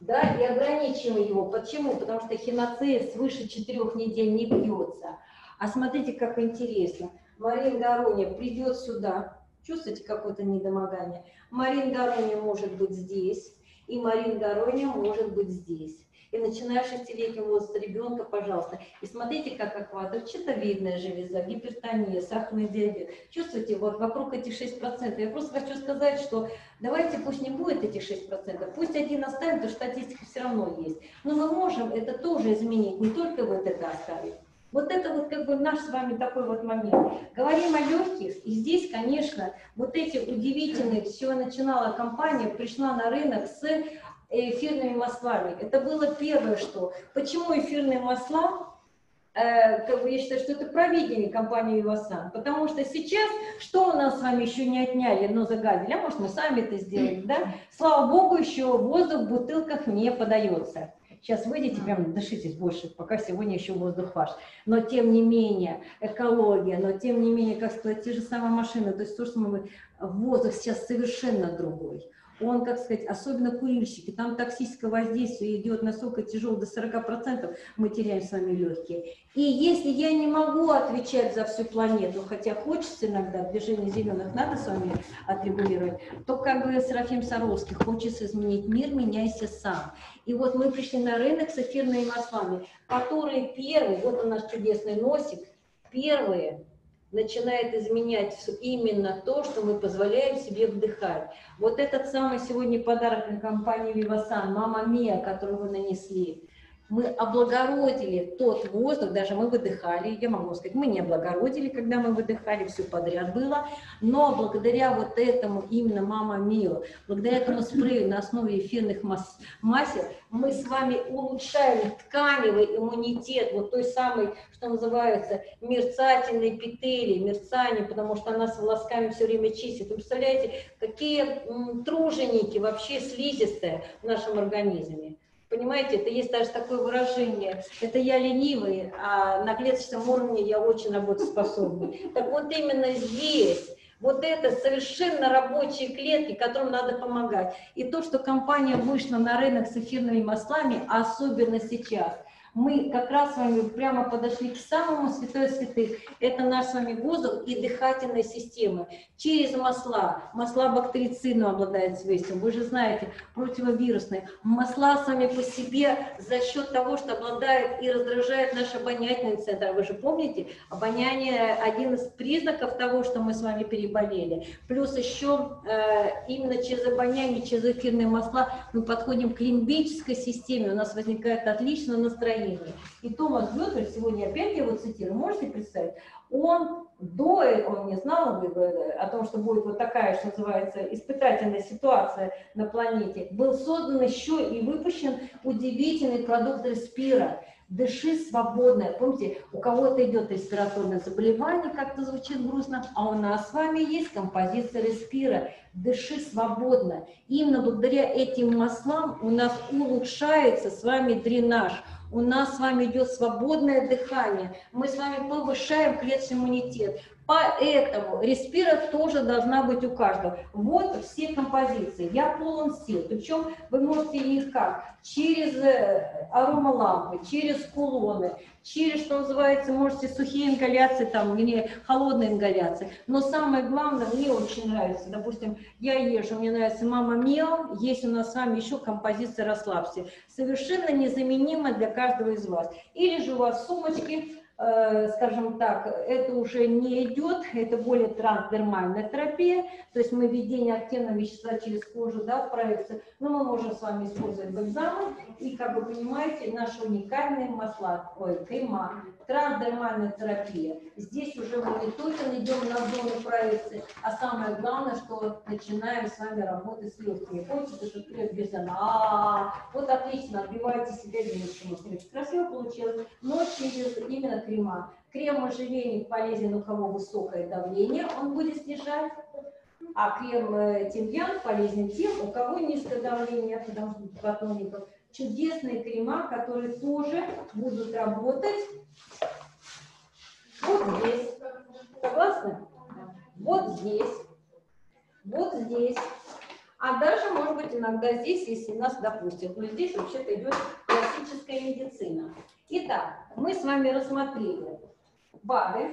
да, и ограничиваем его. Почему? Потому что хиноцея свыше четырех недель не пьется. А смотрите, как интересно. Маринга арония придет сюда. Чувствуете какое-то недомогание? Маринга арония может быть здесь, и маринга арония может быть здесь. И начиная с шестилетнего возраста ребенка, пожалуйста. И смотрите, как охватывает щитовидная железа, гипертония, сахарный диабет. Чувствуете, вот вокруг этих шести процентов. Я просто хочу сказать, что давайте пусть не будет этих шести процентов, пусть один оставим, потому что статистика все равно есть. Но мы можем это тоже изменить, не только вот это оставить. Вот это вот как бы наш с вами такой вот момент. Говорим о легких, и здесь, конечно, вот эти удивительные, все начинала компания, пришла на рынок с эфирными маслами. Это было первое, что. Почему эфирные масла? Э, как бы я считаю, что это провидение компании Вивасан. Потому что сейчас, что у нас с вами еще не отняли, но загадили, а может мы сами это сделали, да? Слава Богу, еще воздух в бутылках не подается. Сейчас выйдите, прям дышитесь больше, пока сегодня еще воздух ваш. Но тем не менее, экология, но тем не менее, как сказать, те же самые машины, то есть то, что мы... Воздух сейчас совершенно другой. Он, как сказать, особенно курильщики, там токсическое воздействие идет настолько тяжело, до сорока процентов мы теряем с вами легкие. И если я не могу отвечать за всю планету, хотя хочется иногда, движение зеленых надо с вами отрегулировать, то, как говорил Серафим Саровский, хочется изменить мир, меняйся сам. И вот мы пришли на рынок с эфирными маслами, которые первые, вот у нас чудесный носик, первые, начинает изменять именно то, что мы позволяем себе вдыхать. Вот этот самый сегодня подарок на компанию Вивасан, мама Мия, который вы нанесли. Мы облагородили тот воздух, даже мы выдыхали, я могу сказать, мы не облагородили, когда мы выдыхали, все подряд было, но благодаря вот этому именно мама Мио, благодаря этому спрею на основе эфирных мас масел, мы с вами улучшаем тканевый иммунитет, вот той самой, что называется, мерцательной петели, мерцание, потому что она с волосками все время чистит. Вы представляете, какие м, труженики вообще слизистые в нашем организме. Понимаете, это есть даже такое выражение, это я ленивый, а на клеточном уровне я очень работоспособный. Так вот именно здесь, вот это совершенно рабочие клетки, которым надо помогать. И то, что компания вышла на рынок с эфирными маслами, особенно сейчас, мы как раз с вами прямо подошли к самому святое святых. Это наш с вами воздух и дыхательная система. Через масла. Масла бактерицидные обладают свойством. Вы же знаете, противовирусные. Масла сами по себе за счет того, что обладают и раздражают наш обонятельный центр. Вы же помните, обоняние один из признаков того, что мы с вами переболели. Плюс еще э, именно через обоняние, через эфирные масла мы подходим к лимбической системе. У нас возникает отличное настроение. настроение. И Томас Гёдель, сегодня опять я его цитирую, можете представить, он до этого не знал о том, что будет вот такая, что называется, испытательная ситуация на планете, был создан еще и выпущен удивительный продукт респира. Дыши свободно. Помните, у кого-то идет респираторное заболевание, как-то звучит грустно, а у нас с вами есть композиция респира. Дыши свободно. Именно благодаря этим маслам у нас улучшается с вами дренаж. У нас с вами идет свободное дыхание. Мы с вами повышаем клеточный иммунитет. Поэтому респира тоже должна быть у каждого. Вот все композиции. Я полон сил. Причем вы можете их как? Через аромалампы, через кулоны, через, что называется, можете сухие ингаляции там, или холодные ингаляции. Но самое главное, мне очень нравится, допустим, я езжу, мне нравится «Мама Мио», есть у нас с вами еще композиция «Расслабься». Совершенно незаменимая для каждого из вас. Или же у вас сумочки, скажем так, это уже не идет, это более трансдермальная терапия, то есть мы введение активного вещества через кожу, да, вправится, но мы можем с вами использовать бальзамы и, как вы понимаете, наши уникальные масла, ой, крема, трансдермальная терапия. Здесь уже мы не только идем на зону проекции, а самое главное, что начинаем с вами работать с легкими. Помните, что крем бальзама, а -а -а, вот отлично, отбиваете себя легче, красиво получилось, но через именно крема. Крем можжевельник полезен, у кого высокое давление, он будет снижать, а крем тимьян полезен тем, у кого низкое давление, потому что батонников. Чудесные крема, которые тоже будут работать вот здесь. Согласны? Вот здесь. Вот здесь. А даже, может быть, иногда здесь, если нас допустят. Но здесь вообще-то идет классическая медицина. Итак, мы с вами рассмотрели БАДы.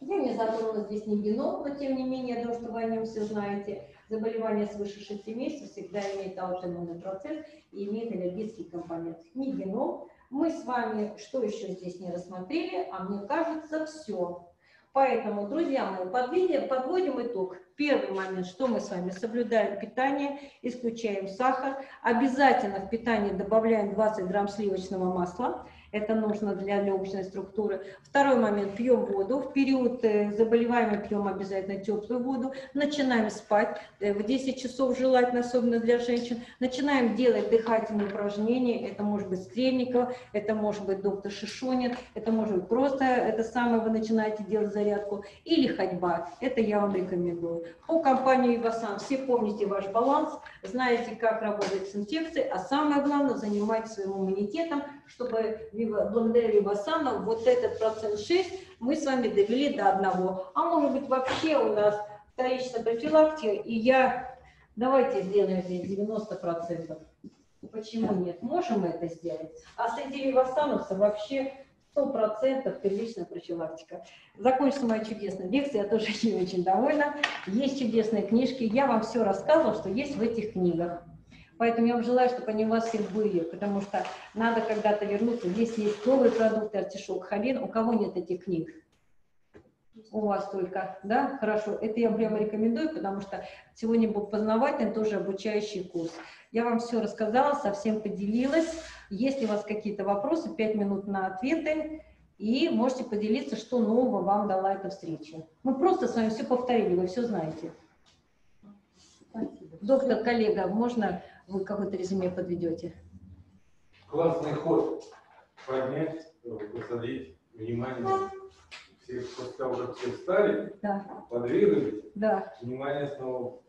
Я не затронула здесь не вино, но тем не менее, то, что вы о нем все знаете. Заболевание свыше шести месяцев всегда имеет аутоиммунный процесс и имеет аллергический компонент. Не геном. Мы с вами что еще здесь не рассмотрели, а мне кажется, все. Поэтому, друзья мои, подведем, подводим итог. Первый момент, что мы с вами соблюдаем питание, исключаем сахар. Обязательно в питание добавляем двадцать грамм сливочного масла. Это нужно для легочной структуры. Второй момент. Пьем воду. В период заболевания пьем обязательно теплую воду. Начинаем спать. В десять часов желательно, особенно для женщин. Начинаем делать дыхательные упражнения. Это может быть Стрельников, это может быть доктор Шишонин, это может быть просто это самое, вы начинаете делать зарядку. Или ходьба. Это я вам рекомендую. По компании Вивасан все помните ваш баланс, знаете, как работать с инфекцией, а самое главное, занимайтесь своим иммунитетом, чтобы благодаря Вивасану вот этот процент шесть мы с вами довели до одного. А может быть вообще у нас вторичная профилактика, и я, давайте сделаем здесь девяносто процентов. Почему нет? Можем мы это сделать? А среди вивасановцев вообще сто процентов первичная профилактика. Закончится моя чудесная лекция, я тоже не очень довольна. Есть чудесные книжки, я вам все рассказывала, что есть в этих книгах. Поэтому я вам желаю, чтобы они у вас все были, потому что надо когда-то вернуться. Здесь есть новые продукты, артишок, холин. У кого нет этих книг? У вас только, да? Хорошо. Это я прямо рекомендую, потому что сегодня был познавательный, тоже обучающий курс. Я вам все рассказала, совсем поделилась. Если у вас какие-то вопросы, пять минут на ответы, и можете поделиться, что нового вам дала эта встреча. Мы просто с вами все повторили, вы все знаете. Спасибо. Доктор, коллега, можно вы какое-то резюме подведете? Классный ход. Поднять, посадить, внимание. Всех, когда уже все встали, да, подвигались, да, внимание снова.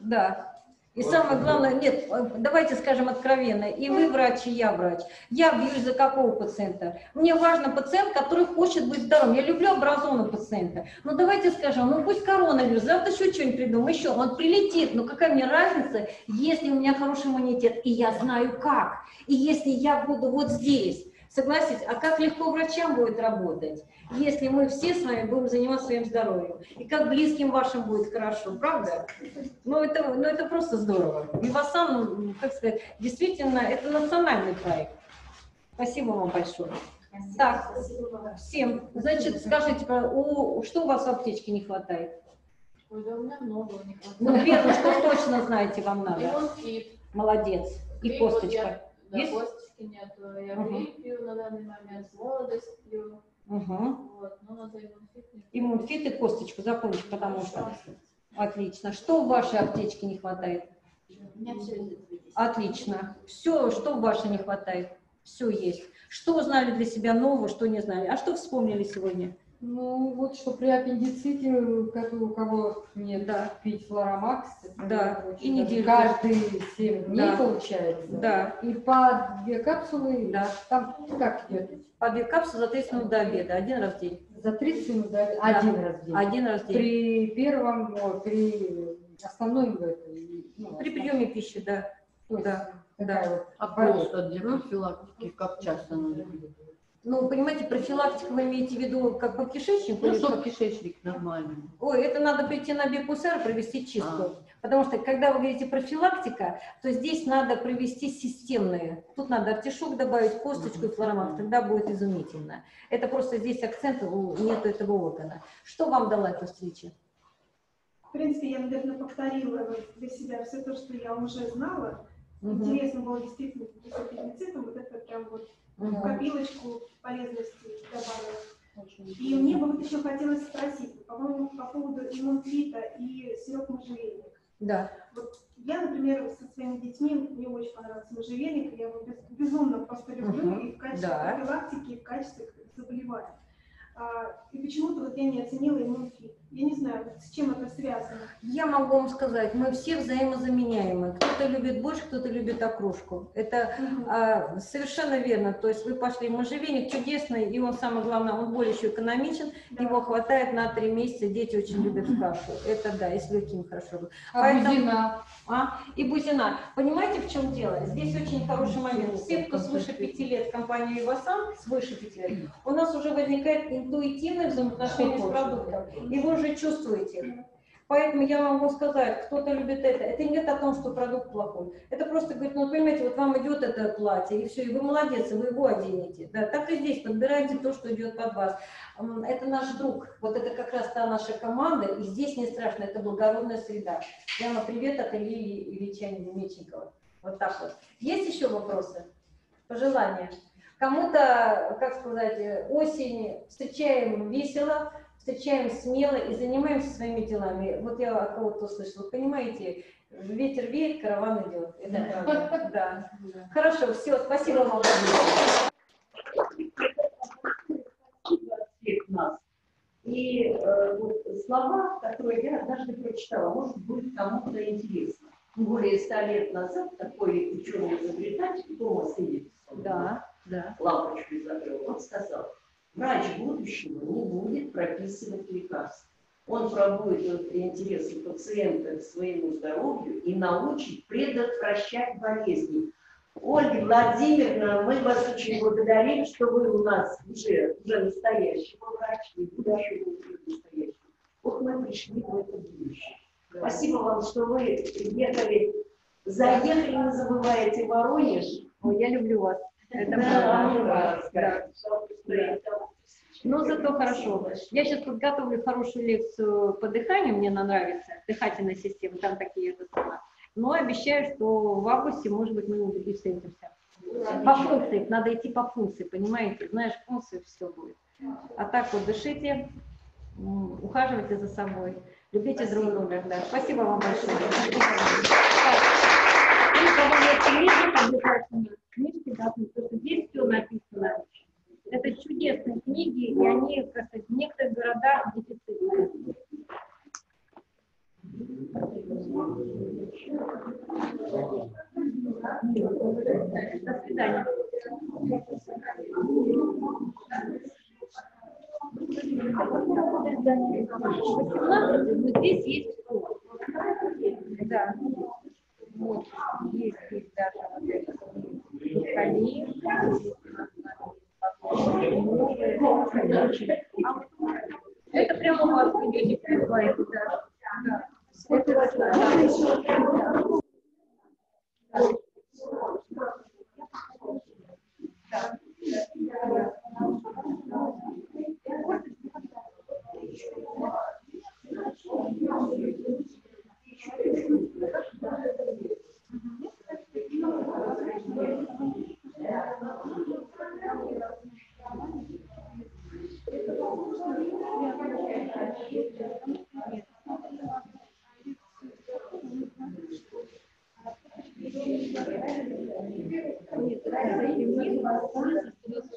Да. И самое главное, нет, давайте скажем откровенно, и вы врач, и я врач. Я бьюсь за какого пациента? Мне важен пациент, который хочет быть здоровым. Я люблю образованного пациента. Но давайте скажем, ну пусть коронавирус, завтра еще что-нибудь придумаем, еще он прилетит. Но какая мне разница, если у меня хороший иммунитет, и я знаю как. И если я буду вот здесь. Согласитесь, а как легко врачам будет работать, если мы все с вами будем заниматься своим здоровьем? И как близким вашим будет хорошо, правда? Ну, это, ну, это просто здорово. Вивасан, как сказать, действительно, это национальный проект. Спасибо вам большое. Спасибо. Так, спасибо всем. Значит, скажите, у, что у вас в аптечке не хватает? Ой, да у меня много не хватает. Ну, первое, что точно знаете, вам надо. Молодец. И косточка. Да, есть? Косточки нет. Я угу. пью на данный момент, молодость пью. Угу. Вот. Но надо иммунфит. Иммунфит и косточку запомнишь, потому что... Отлично. Что в вашей аптечке не хватает? У меня все есть. Отлично. Все, что в вашей не хватает, все есть. Что узнали для себя нового, что не знали? А что вспомнили сегодня? Ну, вот что при аппендиците, как у кого нет, да. пить флоромакс, да. и недельку. Каждые семь дней да. получается. Да. И по две капсулы, да. там как идет? По две капсулы за тридцать минут до обеда, один раз в день. За тридцать минут до обеда? Один да. раз в день. Один раз в день. При первом, при основном, ну, при приеме пищи, да. Есть, да. да. А просто для профилактики, как часто надо? Ну, понимаете, профилактику вы имеете в виду как по кишечнику? Ну, чтобы кишечник нормальный. Ой, это надо прийти на биопульсар и провести чистку. А. Потому что, когда вы говорите профилактика, то здесь надо провести системные. Тут надо артишок добавить, косточку и флоромакс, тогда будет изумительно. Это просто здесь акцент, нет этого органа. Что вам дала эта встреча? В принципе, я, наверное, повторила для себя все то, что я уже знала. Угу. Интересно было действительно с аппендицитом, вот это прям вот угу. копилочку полезности добавила. И мне бы вот еще хотелось спросить, по-моему, по поводу иммунфита и сироп можжевельник. Да. Вот я, например, со своими детьми, мне очень понравился можжевельник, я его безумно просто люблю угу. и в качестве да. профилактики, и в качестве заболеваний. И почему-то вот я не оценила иммунфит. Я не знаю, с чем это связано. Я могу вам сказать, мы все взаимозаменяемы. Кто-то любит больше, кто-то любит окрошку. Это угу. а, совершенно верно. То есть вы пошли, можжевельник чудесный, и он, самое главное, он более еще экономичен, да. его хватает на три месяца, дети очень любят кашу. Это да, и с легкими хорошо. А Поэтому... бузина? А? И бузина. Понимаете, в чем дело? Здесь очень хороший момент. Все, кто свыше пяти лет, компания Вивасан, свыше пяти лет, у нас уже возникает интуитивное взаимоотношение с продуктом. И вы уже чувствуете. Поэтому я могу сказать, кто-то любит это. Это не о том, что продукт плохой. Это просто говорит, ну, понимаете, вот вам идет это платье, и все, и вы молодец, и вы его оденете. Да, так и здесь подбирайте то, что идет под вас. Это наш друг. Вот это как раз та наша команда, и здесь не страшно, это благородная среда. Прямо привет от Ильи Ильича Мечникова. Вот так вот. Есть еще вопросы? Пожелания? Кому-то, как сказать, осень встречаем весело, встречаем смело и занимаемся своими делами. Вот я от кого-то услышала, вот понимаете, ветер веет, караван идет. Это правда. Да. Да. Хорошо, все, спасибо вам. И э, вот слова, которые я однажды прочитала, может быть, кому-то интересно. Более ста лет назад такой ученый-изобретатель Томас да, да. лампочку изобрел, он сказал: врач будущего не будет прописывать лекарства. Он пробует интересы пациента к своему здоровью и научит предотвращать болезни. Ольга Владимировна, мы вас очень благодарим, что вы у нас уже, уже настоящий врач, и будущего уже настоящего. Вот мы пришли в это будущее. Спасибо вам, что вы приехали, заехали, не забывайте Воронеж. Ой, я люблю вас. Это да, было. Да. Да. Но зато хорошо. Я сейчас подготовлю хорошую лекцию по дыханию, мне она нравится, дыхательная система, там такие это сама. Но обещаю, что в августе, может быть, мы будем встретимся. По функции, надо идти по функции, понимаете? Знаешь, функцию все будет. А так вот дышите, ухаживайте за собой, любите друг друга. Да. Спасибо вам большое. Книжки, да, потому что здесь все написано. Это чудесные книги, и они, как сказать, в некоторых городах дефицитные. До свидания. восемнадцать, но здесь есть все. Да. Вот, есть, есть даже вот это. Коли, это прямо у вас идет, да. Да. Это вас, да. Да. Да. Нет, это не было.